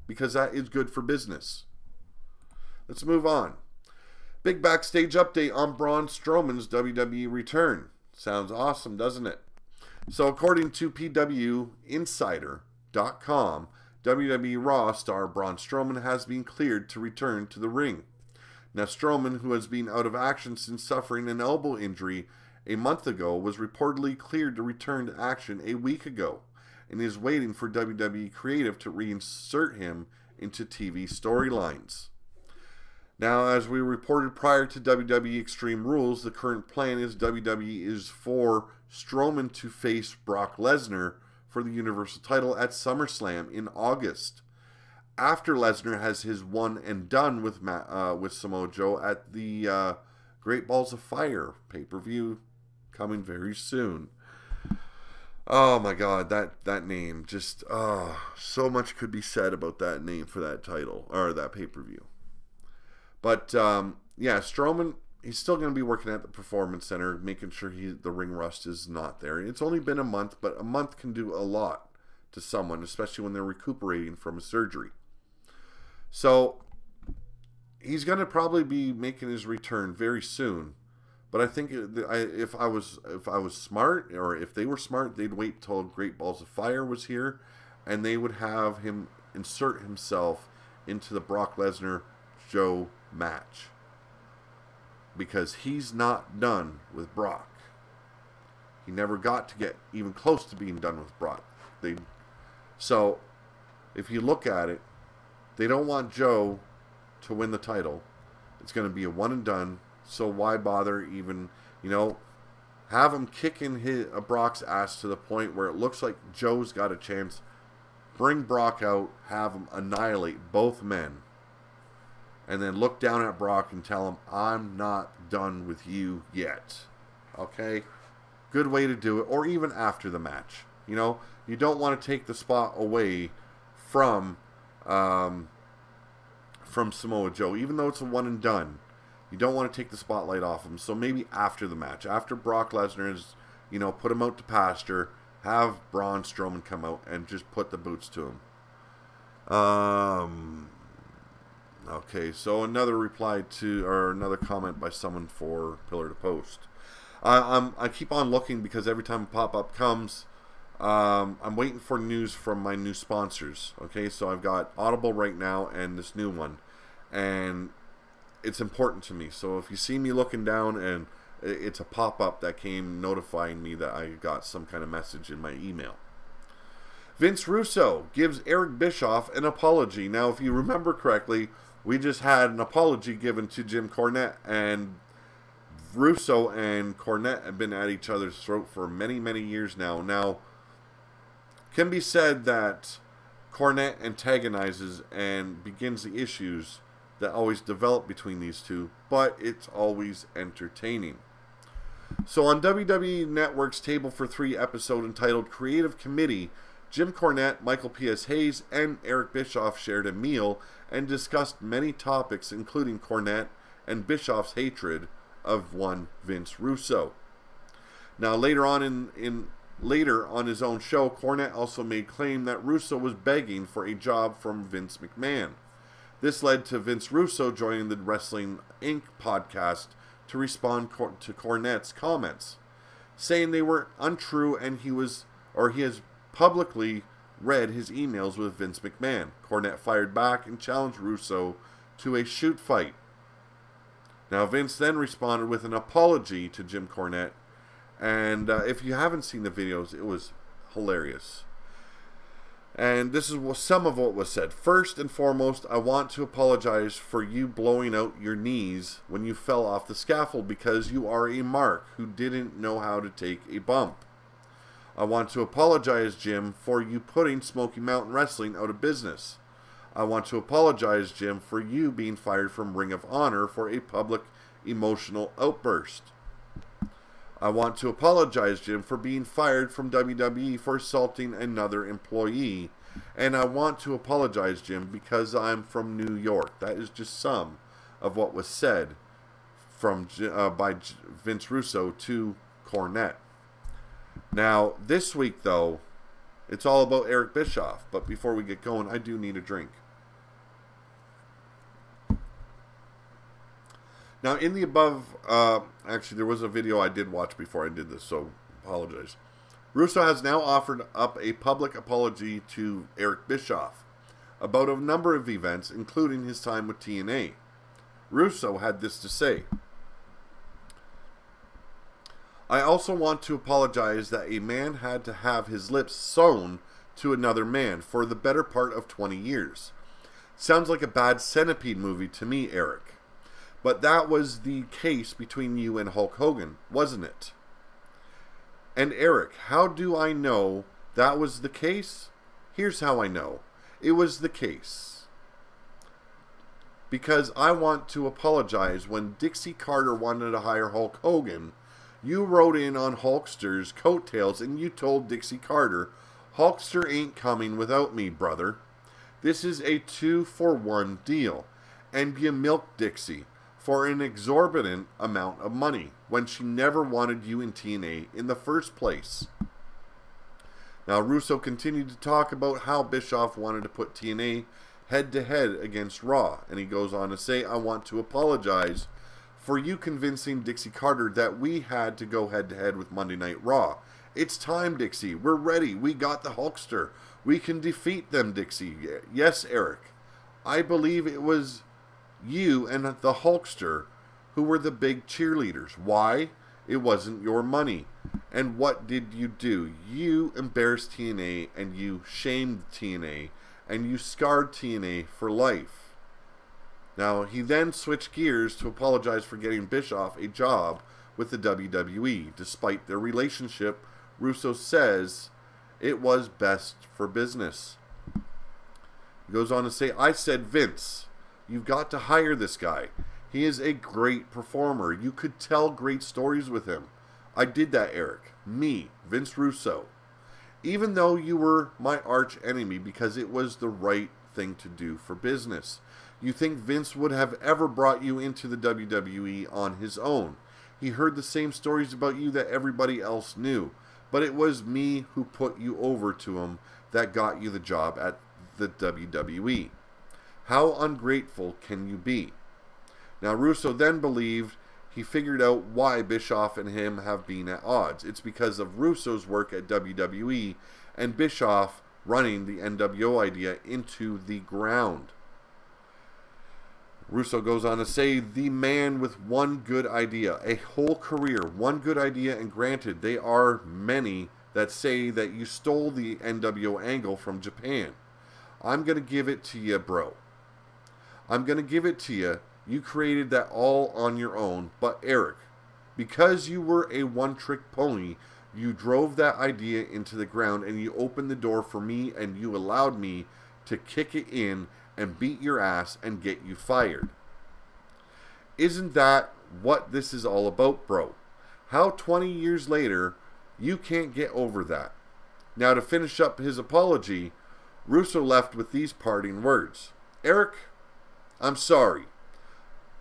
because that is good for business. Let's move on. Big backstage update on Braun Strowman's WWE return. Sounds awesome, doesn't it? So according to PWInsider.com, WWE Raw star Braun Strowman has been cleared to return to the ring. Now, Strowman, who has been out of action since suffering an elbow injury a month ago, was reportedly cleared to return to action a week ago and is waiting for WWE Creative to reinsert him into TV storylines. Now, as we reported prior to WWE Extreme Rules, the current plan is WWE is for Strowman to face Brock Lesnar for the Universal title at SummerSlam in August, after Lesnar has his one and done with Samoa Joe at the Great Balls of Fire pay-per-view coming very soon. Oh my God, that name just, so much could be said about that name for that title, or that pay-per-view. But, yeah, Strowman, he's still going to be working at the Performance Center, making sure the ring rust is not there. It's only been a month, but a month can do a lot to someone, especially when they're recuperating from a surgery. So, he's going to probably be making his return very soon, but I think if I was smart, or if they were smart, they'd wait till Great Balls of Fire was here, and they would have him insert himself into the Brock Lesnar Joe match, because he's not done with Brock. He never got to get even close to being done with Brock. So if you look at it, they don't want Joe to win the title. It's going to be a one and done. So why bother even, you know, have him kicking Brock's ass to the point where it looks like Joe's got a chance. Bring Brock out, have him annihilate both men, and then look down at Brock and tell him, I'm not done with you yet. Okay? Good way to do it. Or even after the match. You know, you don't want to take the spot away from Samoa Joe. Even though it's a one and done, you don't want to take the spotlight off him. So maybe after the match, after Brock Lesnar has, you know, put him out to pasture, have Braun Strowman come out and just put the boots to him. Okay, so another reply to, or another comment by someone for Pillar to Post. I keep on looking because every time a pop-up comes, I'm waiting for news from my new sponsors. Okay, so I've got Audible right now and this new one. And it's important to me. So if you see me looking down and it's a pop-up that came notifying me that I got some kind of message in my email. Vince Russo gives Eric Bischoff an apology. Now, if you remember correctly, we just had an apology given to Jim Cornette, and Russo and Cornette have been at each other's throat for many, many years now. Now, it can be said that Cornette antagonizes and begins the issues that always develop between these two, but it's always entertaining. So on WWE Network's Table for Three episode entitled Creative Committee, Jim Cornette, Michael P.S. Hayes, and Eric Bischoff shared a meal and discussed many topics, including Cornette and Bischoff's hatred of one Vince Russo. Now later on his own show, Cornette also made claim that Russo was begging for a job from Vince McMahon. This led to Vince Russo joining the Wrestling Inc. podcast to respond to Cornette's comments, saying they were untrue and he has publicly read his emails with Vince McMahon. Cornette fired back and challenged Russo to a shoot fight. Now Vince then responded with an apology to Jim Cornette, and if you haven't seen the videos, it was hilarious. And this is some of what was said. First and foremost, I want to apologize for you blowing out your knees when you fell off the scaffold because you are a mark who didn't know how to take a bump. I want to apologize, Jim, for you putting Smoky Mountain Wrestling out of business. I want to apologize, Jim, for you being fired from Ring of Honor for a public emotional outburst. I want to apologize, Jim, for being fired from WWE for assaulting another employee. And I want to apologize, Jim, because I'm from New York. That is just some of what was said from by Vince Russo to Cornette. Now, this week, though, it's all about Eric Bischoff. But before we get going, I do need a drink. Now, in the above, actually, there was a video I did watch before I did this, so apologize. Russo has now offered up a public apology to Eric Bischoff about a number of events, including his time with TNA. Russo had this to say. I also want to apologize that a man had to have his lips sewn to another man for the better part of 20 years. Sounds like a bad centipede movie to me, Eric. But that was the case between you and Hulk Hogan, wasn't it? And Eric, how do I know that was the case? Here's how I know. It was the case. Because I want to apologize. When Dixie Carter wanted to hire Hulk Hogan, you rode in on Hulkster's coattails and you told Dixie Carter, Hulkster ain't coming without me, brother. This is a 2-for-1 deal. And you milked Dixie for an exorbitant amount of money when she never wanted you in TNA in the first place. Now Russo continued to talk about how Bischoff wanted to put TNA head-to-head against Raw, and he goes on to say, I want to apologize for you convincing Dixie Carter that we had to go head-to-head with Monday Night Raw. It's time, Dixie. We're ready. We got the Hulkster. We can defeat them, Dixie. Yes, Eric. I believe it was you and the Hulkster who were the big cheerleaders. Why? It wasn't your money. And what did you do? You embarrassed TNA and you shamed TNA and you scarred TNA for life. Now, he then switched gears to apologize for getting Bischoff a job with the WWE. Despite their relationship, Russo says it was best for business. He goes on to say, I said, Vince, you've got to hire this guy. He is a great performer. You could tell great stories with him. I did that, Eric. Me, Vince Russo. Even though you were my arch enemy, because it was the right thing to do for business. You think Vince would have ever brought you into the WWE on his own. He heard the same stories about you that everybody else knew. But it was me who put you over to him that got you the job at the WWE. How ungrateful can you be? Now, Russo then believed he figured out why Bischoff and him have been at odds. It's because of Russo's work at WWE and Bischoff running the NWO idea into the ground. Russo goes on to say, the man with one good idea, a whole career, one good idea, and granted, they are many that say that you stole the NWO angle from Japan. I'm going to give it to you, bro. I'm going to give it to you. You created that all on your own, but Eric, because you were a one-trick pony, you drove that idea into the ground and you opened the door for me and you allowed me to kick it in and beat your ass and get you fired. Isn't that what this is all about, bro? How 20 years later, you can't get over that. Now, to finish up his apology, Russo left with these parting words. Eric, I'm sorry.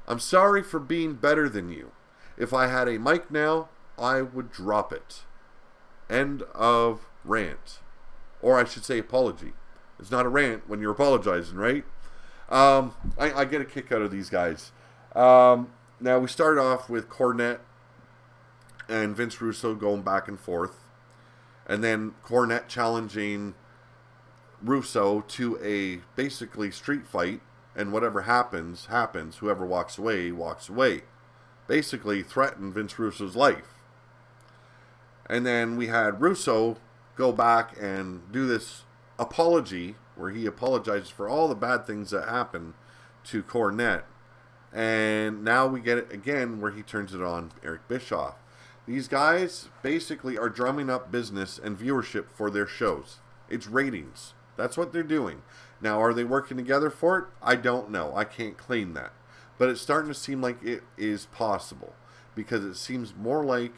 I'm sorry for being better than you. If I had a mic now, I would drop it. End of rant. Or I should say apology. It's not a rant when you're apologizing, right? I get a kick out of these guys. Now, we start off with Cornette and Vince Russo going back and forth. And then Cornette challenging Russo to a basically street fight. And whatever happens, happens. Whoever walks away, walks away. Basically threatened Vince Russo's life. And then we had Russo go back and do this apology where he apologized for all the bad things that happened to Cornette. And now we get it again where he turns it on Eric Bischoff. These guys basically are drumming up business and viewership for their shows. It's ratings. That's what they're doing. Now, are they working together for it? I don't know. I can't claim that. But it's starting to seem like it is possible, because it seems more like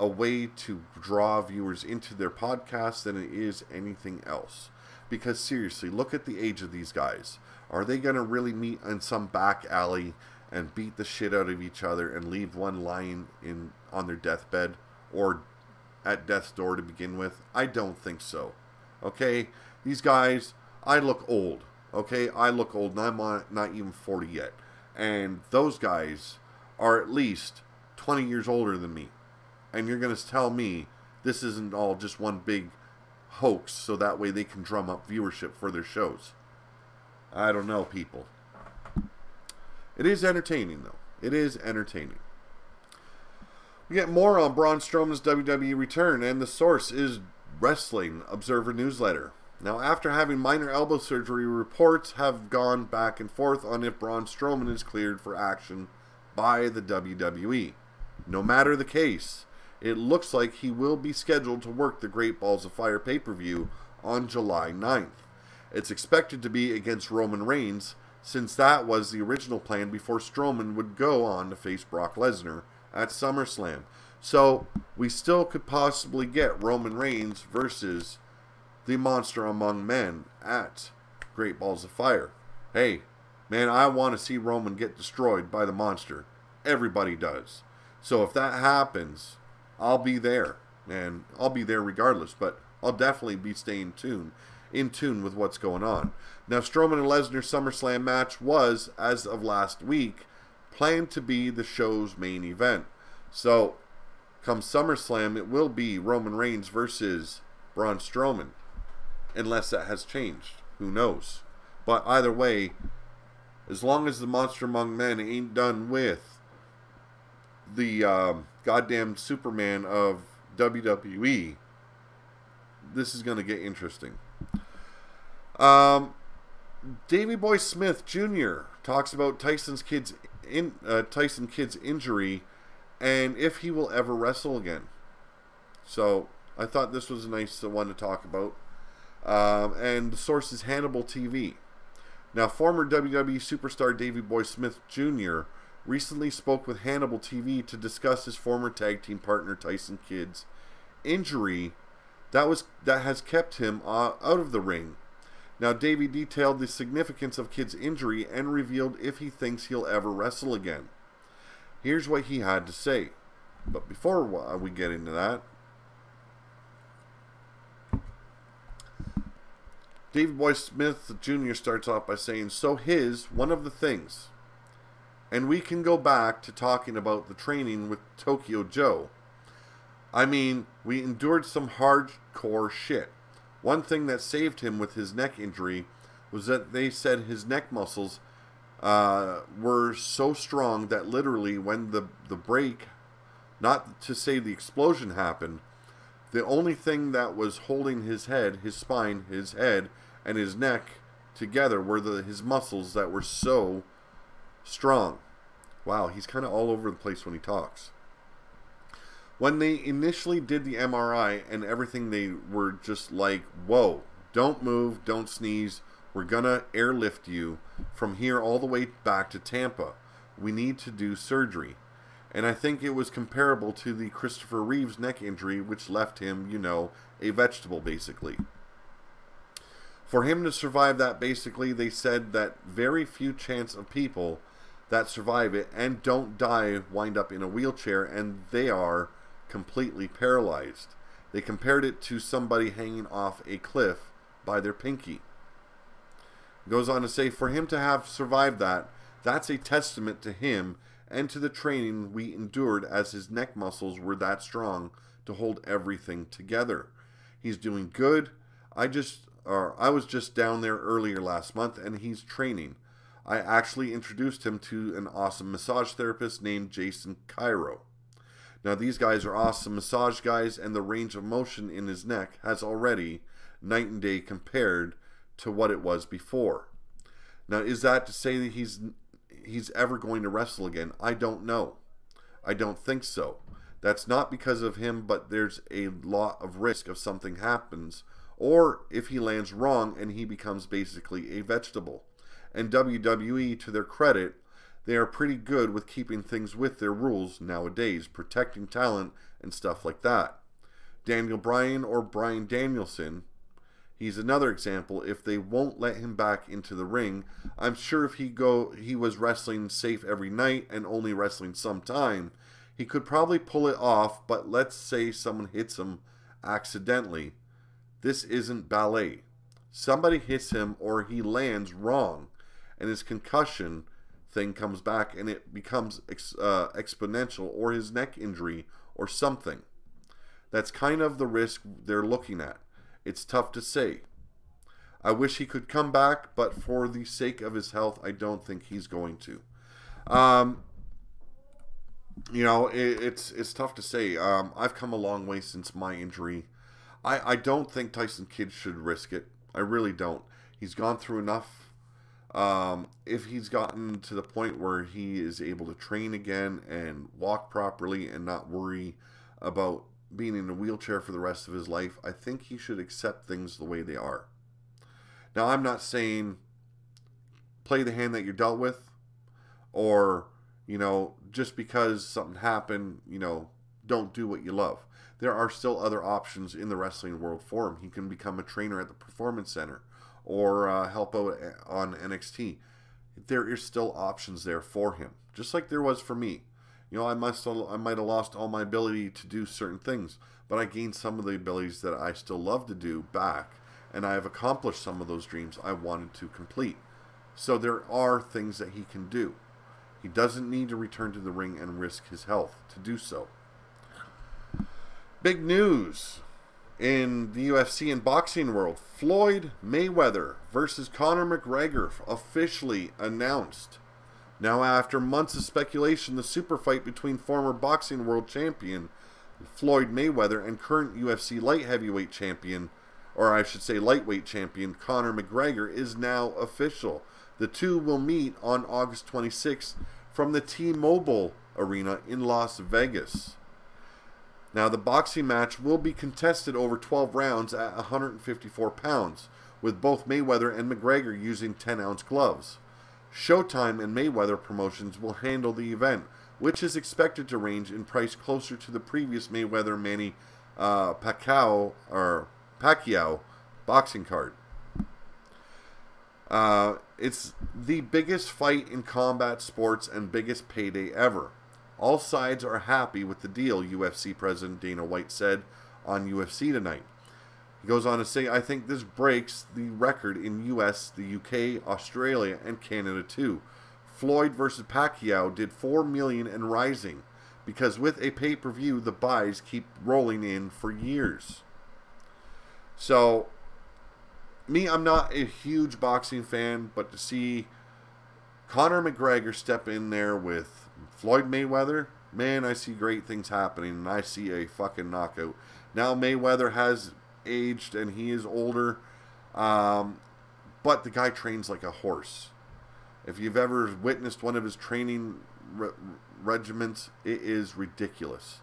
a way to draw viewers into their podcast than it is anything else. Because seriously, look at the age of these guys. Are they going to really meet in some back alley and beat the shit out of each other and leave one lying in on their deathbed or at death's door to begin with? I don't think so. Okay, these guys, I look old, okay? I look old, and I'm not even 40 yet. And those guys are at least 20 years older than me. And you're going to tell me this isn't all just one big hoax so that way they can drum up viewership for their shows. I don't know, people. It is entertaining, though. It is entertaining. We get more on Braun Strowman's WWE return, and the source is Wrestling Observer Newsletter. Now, after having minor elbow surgery, reports have gone back and forth on if Braun Strowman is cleared for action by the WWE. No matter the case, it looks like he will be scheduled to work the Great Balls of Fire pay-per-view on July 9th. It's expected to be against Roman Reigns, since that was the original plan before Strowman would go on to face Brock Lesnar at SummerSlam. So, we still could possibly get Roman Reigns versus the Monster Among Men at Great Balls of Fire. Hey, man, I want to see Roman get destroyed by the monster. Everybody does. So if that happens, I'll be there. And I'll be there regardless, but I'll definitely be staying in tune with what's going on. Now, Strowman and Lesnar's SummerSlam match was, as of last week, planned to be the show's main event. So, come SummerSlam, it will be Roman Reigns versus Braun Strowman. Unless that has changed. Who knows? But either way, as long as the Monster Among Men ain't done with the goddamn Superman of WWE, this is going to get interesting. Davey Boy Smith Jr. talks about Tyson Kidd's injury and if he will ever wrestle again. So I thought this was a nice one to talk about. And the source is Hannibal TV. Now, former WWE superstar Davey Boy Smith Jr. recently spoke with Hannibal TV to discuss his former tag team partner Tyson Kidd's injury that has kept him out of the ring. Now, Davey detailed the significance of Kidd's injury and revealed if he thinks he'll ever wrestle again. Here's what he had to say. But before we get into that, Davey Boy Smith Jr. starts off by saying, "So one of the things, and we can go back to talking about the training with Tokyo Joe. I mean, we endured some hardcore shit. One thing that saved him with his neck injury was that they said his neck muscles were so strong that literally when the break, not to say the explosion, happened, the only thing that was holding his head, his spine, his head, and his neck together were his muscles that were so strong." Wow, he's kind of all over the place when he talks. "When they initially did the MRI and everything, they were just like, whoa, don't move, don't sneeze. We're going to airlift you from here all the way back to Tampa. We need to do surgery." And I think it was comparable to the Christopher Reeves neck injury, which left him, you know, a vegetable, basically. For him to survive that, basically, they said that very few chance of people that survive it and don't die wind up in a wheelchair, and they are completely paralyzed. They compared it to somebody hanging off a cliff by their pinky. It goes on to say, for him to have survived that, that's a testament to him and to the training we endured, as his neck muscles were that strong to hold everything together. He's doing good. I was just down there earlier last month, and he's training. I actually introduced him to an awesome massage therapist named Jason Cairo. Now, these guys are awesome massage guys, and the range of motion in his neck has already night and day compared to what it was before. Now, is that to say that he's ever going to wrestle again? I don't know. I don't think so. That's not because of him, but there's a lot of risk of something happens, or if he lands wrong and he becomes basically a vegetable. And WWE, to their credit, they are pretty good with keeping things with their rules nowadays, protecting talent and stuff like that. Daniel Bryan or Bryan Danielson, he's another example. If they won't let him back into the ring, I'm sure if he was wrestling safe every night and only wrestling sometime, he could probably pull it off, but let's say someone hits him accidentally. This isn't ballet. Somebody hits him or he lands wrong, and his concussion thing comes back and it becomes exponential, or his neck injury or something. That's kind of the risk they're looking at. It's tough to say. I wish he could come back, but for the sake of his health, I don't think he's going to. You know, it's tough to say. I've come a long way since my injury. I don't think Tyson Kidd should risk it. I really don't. He's gone through enough. If he's gotten to the point where he is able to train again and walk properly and not worry about being in a wheelchair for the rest of his life, I think he should accept things the way they are. Now, I'm not saying play the hand that you're dealt with, or, you know, just because something happened, you know, don't do what you love. There are still other options in the wrestling world for him. He can become a trainer at the Performance Center, or help out on NXT. There is still options there for him, just like there was for me. You know, I might have lost all my ability to do certain things, but I gained some of the abilities that I still love to do back, and I have accomplished some of those dreams I wanted to complete. So there are things that he can do. He doesn't need to return to the ring and risk his health to do so. Big news in the UFC and boxing world. Floyd Mayweather versus Conor McGregor officially announced. Now, after months of speculation, the super fight between former boxing world champion Floyd Mayweather and current UFC lightweight champion Conor McGregor, is now official. The two will meet on August 26th from the T-Mobile Arena in Las Vegas. Now, the boxing match will be contested over 12 rounds at 154 pounds, with both Mayweather and McGregor using 10-ounce gloves. Showtime and Mayweather Promotions will handle the event, which is expected to range in price closer to the previous Mayweather Manny Pacquiao boxing card. It's the biggest fight in combat sports and biggest payday ever. All sides are happy with the deal, UFC President Dana White said on UFC Tonight. He goes on to say, I think this breaks the record in US, the UK, Australia, and Canada too. Floyd versus Pacquiao did 4 million and rising, because with a pay-per-view, the buys keep rolling in for years. So, me, I'm not a huge boxing fan, but to see Conor McGregor step in there with Floyd Mayweather, man, I see great things happening, and I see a fucking knockout. Now Mayweather has aged, and he is older, but the guy trains like a horse. If you've ever witnessed one of his training regiments, it is ridiculous.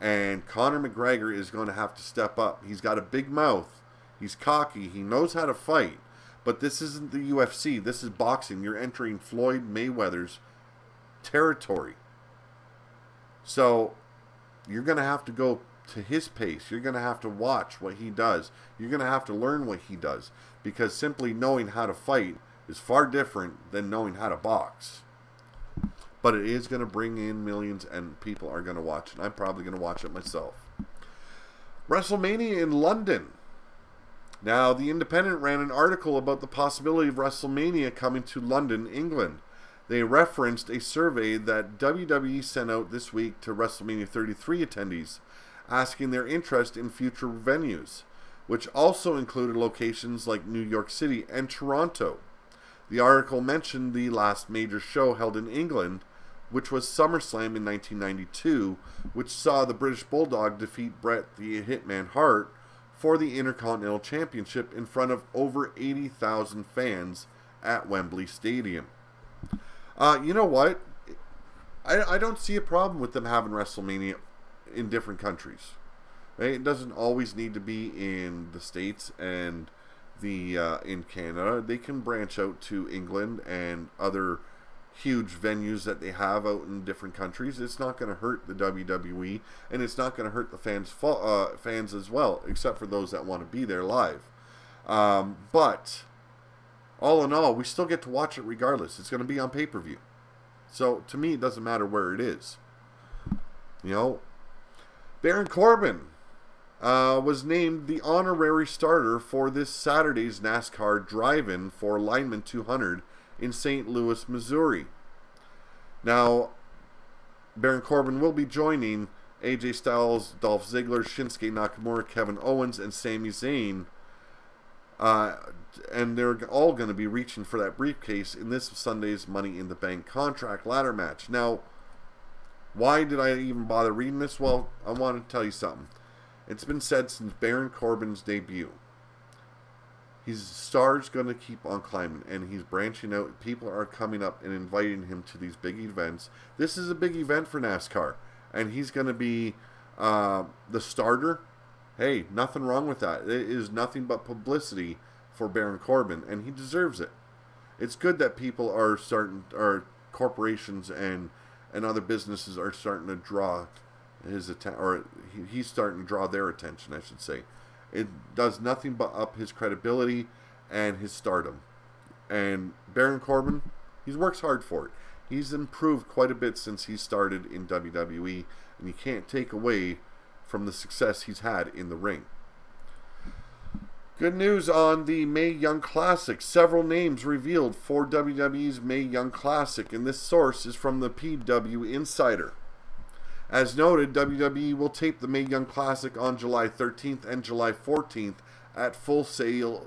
And Conor McGregor is going to have to step up. He's got a big mouth. He's cocky. He knows how to fight. But this isn't the UFC. This is boxing. You're entering Floyd Mayweather's territory. So you're going to have to go to his pace. You're going to have to watch what he does. You're going to have to learn what he does. Because simply knowing how to fight is far different than knowing how to box. But it is going to bring in millions, and people are going to watch it. I'm probably going to watch it myself. WrestleMania in London. Now, The Independent ran an article about the possibility of WrestleMania coming to London, England. They referenced a survey that WWE sent out this week to WrestleMania 33 attendees, asking their interest in future venues, which also included locations like New York City and Toronto. The article mentioned the last major show held in England, which was SummerSlam in 1992, which saw the British Bulldog defeat Bret the Hitman Hart for the Intercontinental Championship in front of over 80,000 fans at Wembley Stadium. You know what? I don't see a problem with them having WrestleMania in different countries. Right? It doesn't always need to be in the States and in Canada. They can branch out to England and other huge venues that they have out in different countries. It's not going to hurt the WWE, and it's not going to hurt the fans as well, except for those that want to be there live. But all in all, we still get to watch it regardless. It's going to be on pay-per-view. So to me, it doesn't matter where it is. You know, Baron Corbin was named the honorary starter for this Saturday's NASCAR drive-in for Lineman 200 in St. Louis, Missouri. Now, Baron Corbin will be joining AJ Styles, Dolph Ziggler, Shinsuke Nakamura, Kevin Owens, and Sami Zayn, and they're all going to be reaching for that briefcase in this Sunday's Money in the Bank contract ladder match. Now, why did I even bother reading this? Well, I want to tell you something. It's been said since Baron Corbin's debut. His star's going to keep on climbing, and he's branching out. People are coming up and inviting him to these big events. This is a big event for NASCAR, and he's going to be the starter. Hey, nothing wrong with that. It is nothing but publicity for Baron Corbin, and he deserves it. It's good that people are starting, or corporations and other businesses are starting to draw his attention, or he's starting to draw their attention, I should say. It does nothing but up his credibility and his stardom. And Baron Corbin, he works hard for it. He's improved quite a bit since he started in WWE, and you can't take away from the success he's had in the ring. Good news on the Mae Young Classic. Several names revealed for WWE's Mae Young Classic, and this source is from the PW Insider. As noted, WWE will tape the Mae Young Classic on July 13th and July 14th at Full Sail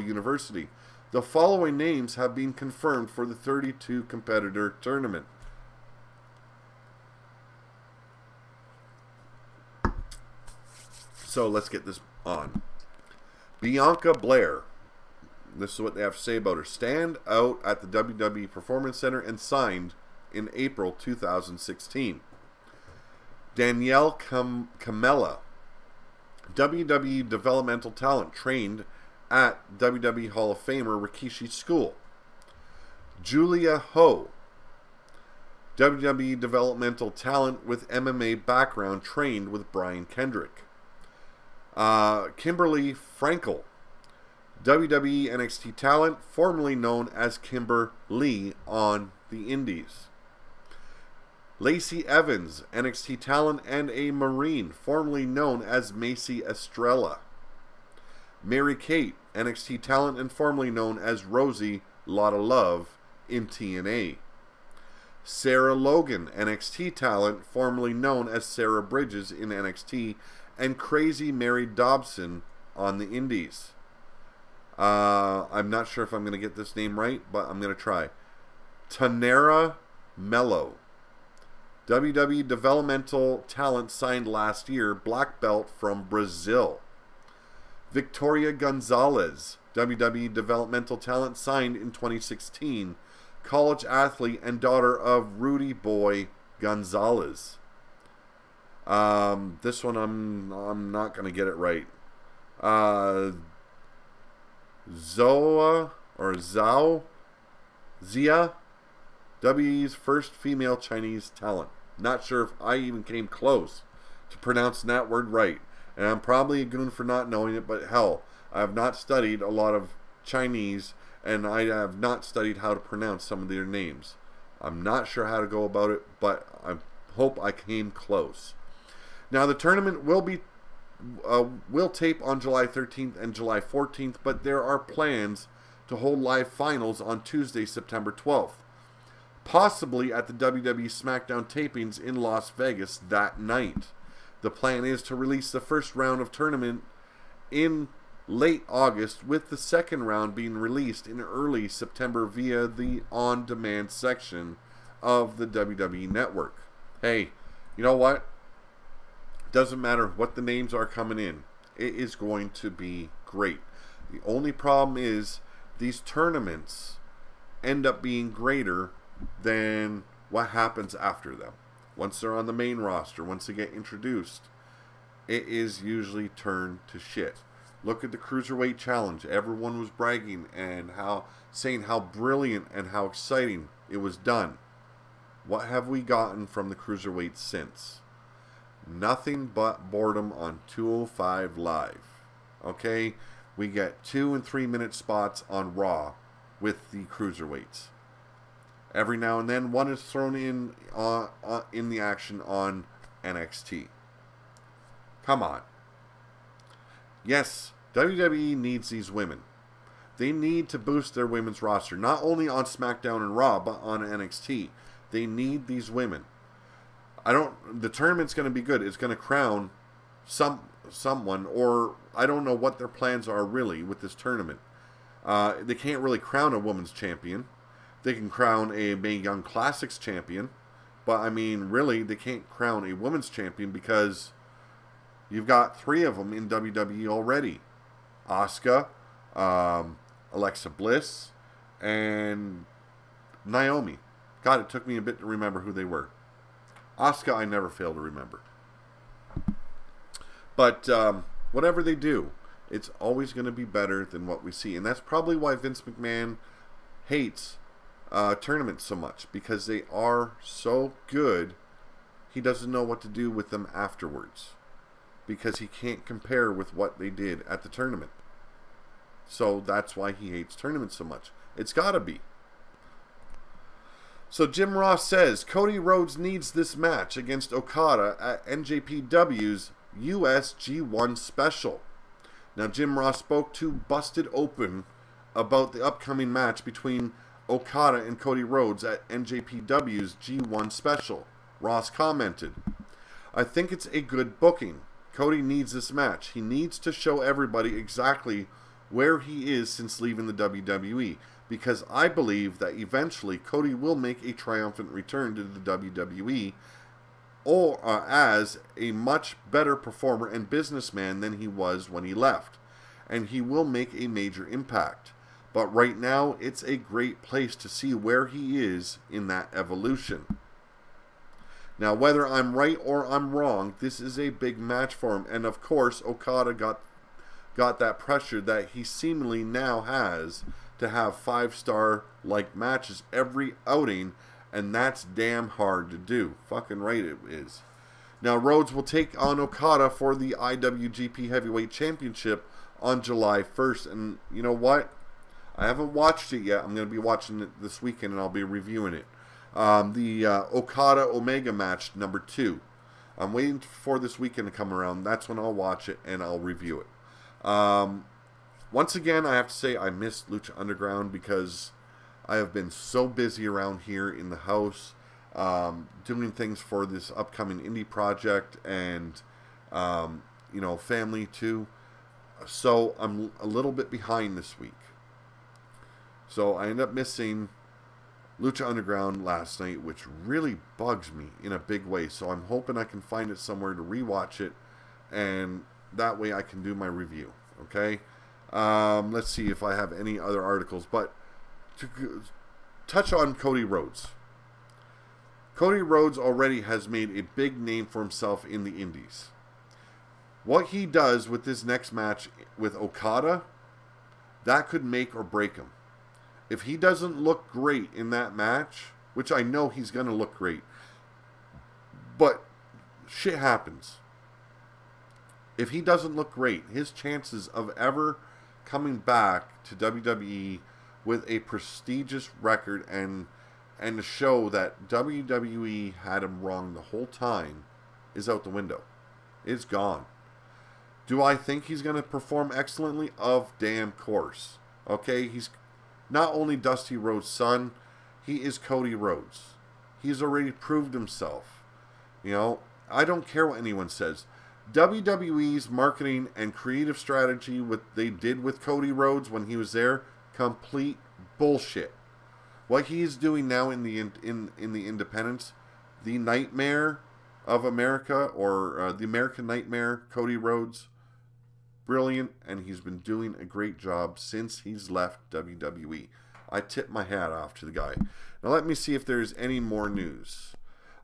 University. The following names have been confirmed for the 32-competitor tournament. So let's get this on. Bianca Belair This is what they have to say about her. Stand out at the WWE Performance Center and signed in April 2016. Danielle Camella, WWE developmental talent, trained at WWE Hall of Famer Rikishi School. Julia Ho, WWE developmental talent with MMA background, trained with Brian Kendrick. Kimberly Frankel, WWE NXT talent, formerly known as Kimber Lee on the Indies. Lacey Evans, NXT talent and a Marine, formerly known as Macy Estrella. Mary Kate, NXT talent and formerly known as Rosie Lotta Love in TNA. Sarah Logan, NXT talent, formerly known as Sarah Bridges in NXT, and Crazy Mary Dobson on the Indies. I'm not sure if I'm going to get this name right, but I'm going to try. Tanera Mello, WWE developmental talent, signed last year, black belt from Brazil. Victoria Gonzalez, WWE developmental talent, signed in 2016, college athlete and daughter of Rudy Boy Gonzalez. This one I'm not going to get it right. Zia, WWE's first female Chinese talent. Not sure if I even came close to pronouncing that word right. And I'm probably a goon for not knowing it, but hell, I have not studied a lot of Chinese, and I have not studied how to pronounce some of their names. I'm not sure how to go about it, but I hope I came close. Now, the tournament will tape on July 13th and July 14th, but there are plans to hold live finals on Tuesday, September 12th, possibly at the WWE SmackDown tapings in Las Vegas that night. The plan is to release the first round of tournament in late August, with the second round being released in early September via the on-demand section of the WWE Network. Hey, you know what? Doesn't matter what the names are coming in. It is going to be great. The only problem is these tournaments end up being greater than what happens after them. Once they're on the main roster, once they get introduced, it is usually turned to shit. Look at the Cruiserweight Challenge. Everyone was bragging and saying how brilliant and how exciting it was done. What have we gotten from the Cruiserweights since? Nothing but boredom on 205 Live. Okay? We get 2 and 3 minute spots on Raw with the Cruiserweights. Every now and then, one is thrown in the action on NXT. Come on. Yes, WWE needs these women. They need to boost their women's roster, not only on SmackDown and Raw, but on NXT. They need these women. The tournament's going to be good. It's going to crown someone, or I don't know what their plans are really with this tournament. They can't really crown a women's champion. They can crown a Mae Young Classics champion, but I mean, really, they can't crown a women's champion because you've got 3 of them in WWE already. Asuka, Alexa Bliss, and Naomi. God, it took me a bit to remember who they were. Asuka, I never fail to remember. But whatever they do, it's always going to be better than what we see. And that's probably why Vince McMahon hates tournaments so much, because they are so good he doesn't know what to do with them afterwards, because he can't compare with what they did at the tournament. So that's why he hates tournaments so much. It's gotta be. So Jim Ross says Cody Rhodes needs this match against Okada at NJPW's US G1 special. Now Jim Ross spoke to Busted Open about the upcoming match between Okada and Cody Rhodes at NJPW's G1 special. Ross commented, "I think it's a good booking. Cody needs this match. He needs to show everybody exactly where he is since leaving the WWE, because I believe that eventually Cody will make a triumphant return to the WWE, or as a much better performer and businessman than he was when he left, and he will make a major impact. But right now, it's a great place to see where he is in that evolution. Now, whether I'm right or I'm wrong, this is a big match for him. And of course, Okada got that pressure that he seemingly now has to have 5-star-like matches every outing, and that's damn hard to do. Fucking right it is. Now, Rhodes will take on Okada for the IWGP Heavyweight Championship on July 1st. And you know what? I haven't watched it yet. I'm going to be watching it this weekend, and I'll be reviewing it. The Okada-Omega match, number 2. I'm waiting for this weekend to come around. That's when I'll watch it, and I'll review it. Once again, I have to say I miss Lucha Underground because I have been so busy around here in the house doing things for this upcoming indie project and, you know, family too. So I'm a little bit behind this week. So I end up missing Lucha Underground last night, which really bugs me in a big way. So I'm hoping I can find it somewhere to rewatch it, and that way I can do my review. Okay. Let's see if I have any other articles, but to touch on Cody Rhodes. Cody Rhodes already has made a big name for himself in the indies. What he does with this next match with Okada, that could make or break him. If he doesn't look great in that match, which I know he's going to look great, but shit happens. If he doesn't look great, his chances of ever coming back to WWE with a prestigious record and to show that WWE had him wrong the whole time is out the window. It's gone. Do I think he's going to perform excellently? Of damn course. Okay, he's not only Dusty Rhodes' son, he is Cody Rhodes. He's already proved himself. You know, I don't care what anyone says. WWE's marketing and creative strategy, what they did with Cody Rhodes when he was there, complete bullshit. What he is doing now in the independents, the nightmare of America, or the American nightmare, Cody Rhodes, brilliant, and he's been doing a great job since he's left WWE. I tip my hat off to the guy. Now let me see if there's any more news.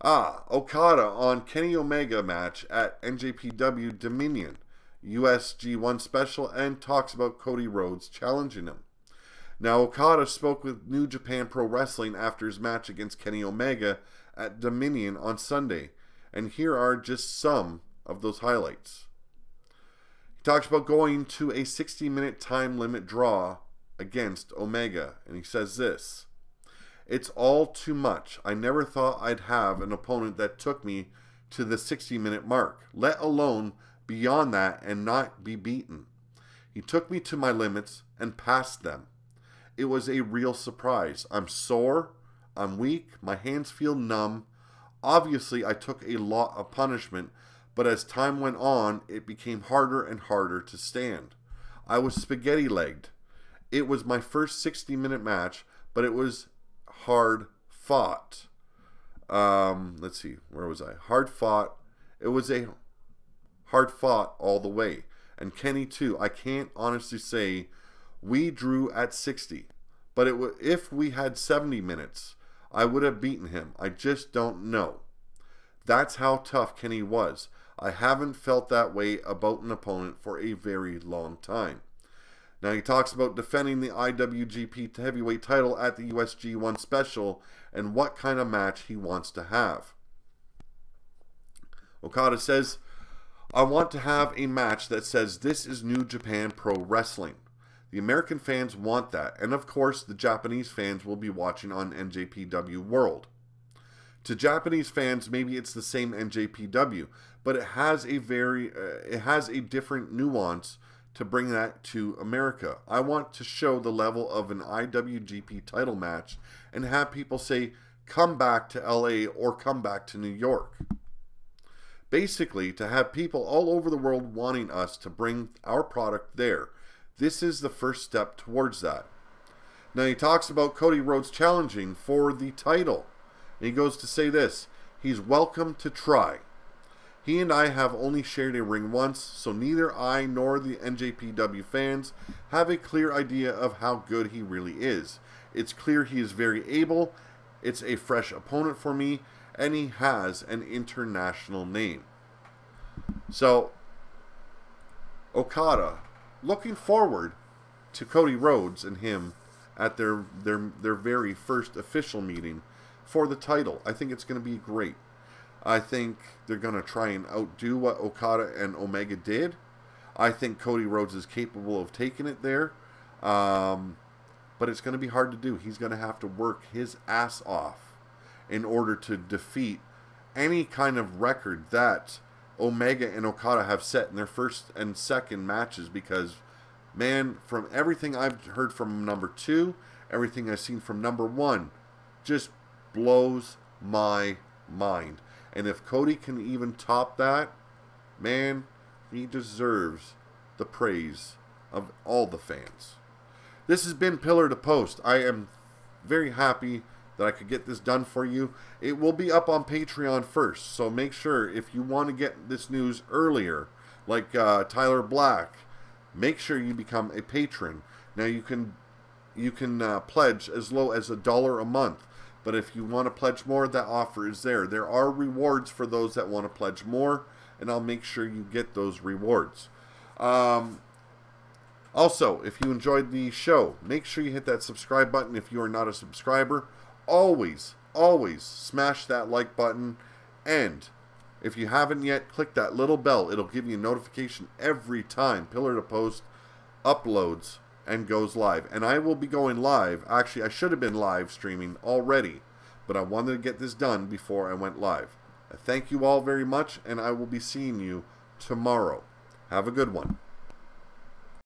Okada on Kenny Omega match at NJPW Dominion US G1 special, and talks about Cody Rhodes challenging him. Now, Okada spoke with New Japan Pro Wrestling after his match against Kenny Omega at Dominion on Sunday, and here are just some of those highlights. He talks about going to a 60-minute time limit draw against Omega, and he says this: "It's all too much. I never thought I'd have an opponent that took me to the 60-minute mark, let alone beyond that and not be beaten. He took me to my limits and passed them. It was a real surprise. I'm sore, I'm weak, my hands feel numb. Obviously, I took a lot of punishment, but as time went on, it became harder and harder to stand. I was spaghetti-legged. It was my first 60-minute match, but it was hard fought. Let's see, where was I? Hard fought. It was a hard fought all the way. And Kenny, too. I can't honestly say we drew at 60, but if we had 70 minutes, I would have beaten him. I just don't know. That's how tough Kenny was. I haven't felt that way about an opponent for a very long time." Now he talks about defending the IWGP heavyweight title at the USG1 special and what kind of match he wants to have. Okada says, "I want to have a match that says this is New Japan Pro Wrestling. The American fans want that, and of course the Japanese fans will be watching on NJPW World. To Japanese fans, maybe it's the same NJPW, but it has a different nuance to bring that to America. I want to show the level of an IWGP title match and have people say, come back to LA or come back to New York. Basically, to have people all over the world wanting us to bring our product there. This is the first step towards that." Now he talks about Cody Rhodes challenging for the title. And he goes to say this: "He's welcome to try. He and I have only shared a ring once, so neither I nor the NJPW fans have a clear idea of how good he really is. It's clear he is very able, it's a fresh opponent for me, and he has an international name. So, Okada, looking forward to Cody Rhodes and him at their very first official meeting for the title. I think it's going to be great. I think they're going to try and outdo what Okada and Omega did. I think Cody Rhodes is capable of taking it there. But it's going to be hard to do. He's going to have to work his ass off in order to defeat any kind of record that Omega and Okada have set in their first and second matches. Because, man, from everything I've heard from number two, everything I've seen from number one, just blows my mind. And if Cody can even top that, man, he deserves the praise of all the fans. This has been Pillar to Post. I am very happy that I could get this done for you. It will be up on Patreon first, so make sure if you want to get this news earlier, like Tyler Black, make sure you become a patron. Now you can pledge as low as $1 a month. But if you want to pledge more, that offer is there. There are rewards for those that want to pledge more, and I'll make sure you get those rewards. Also, if you enjoyed the show, make sure you hit that subscribe button if you are not a subscriber. Always, always smash that like button. And if you haven't yet, click that little bell. It'll give you a notification every time Pillar to Post uploads and goes live. And I will be going live. Actually, I should have been live streaming already, but I wanted to get this done before I went live. I thank you all very much, and I will be seeing you tomorrow. Have a good one.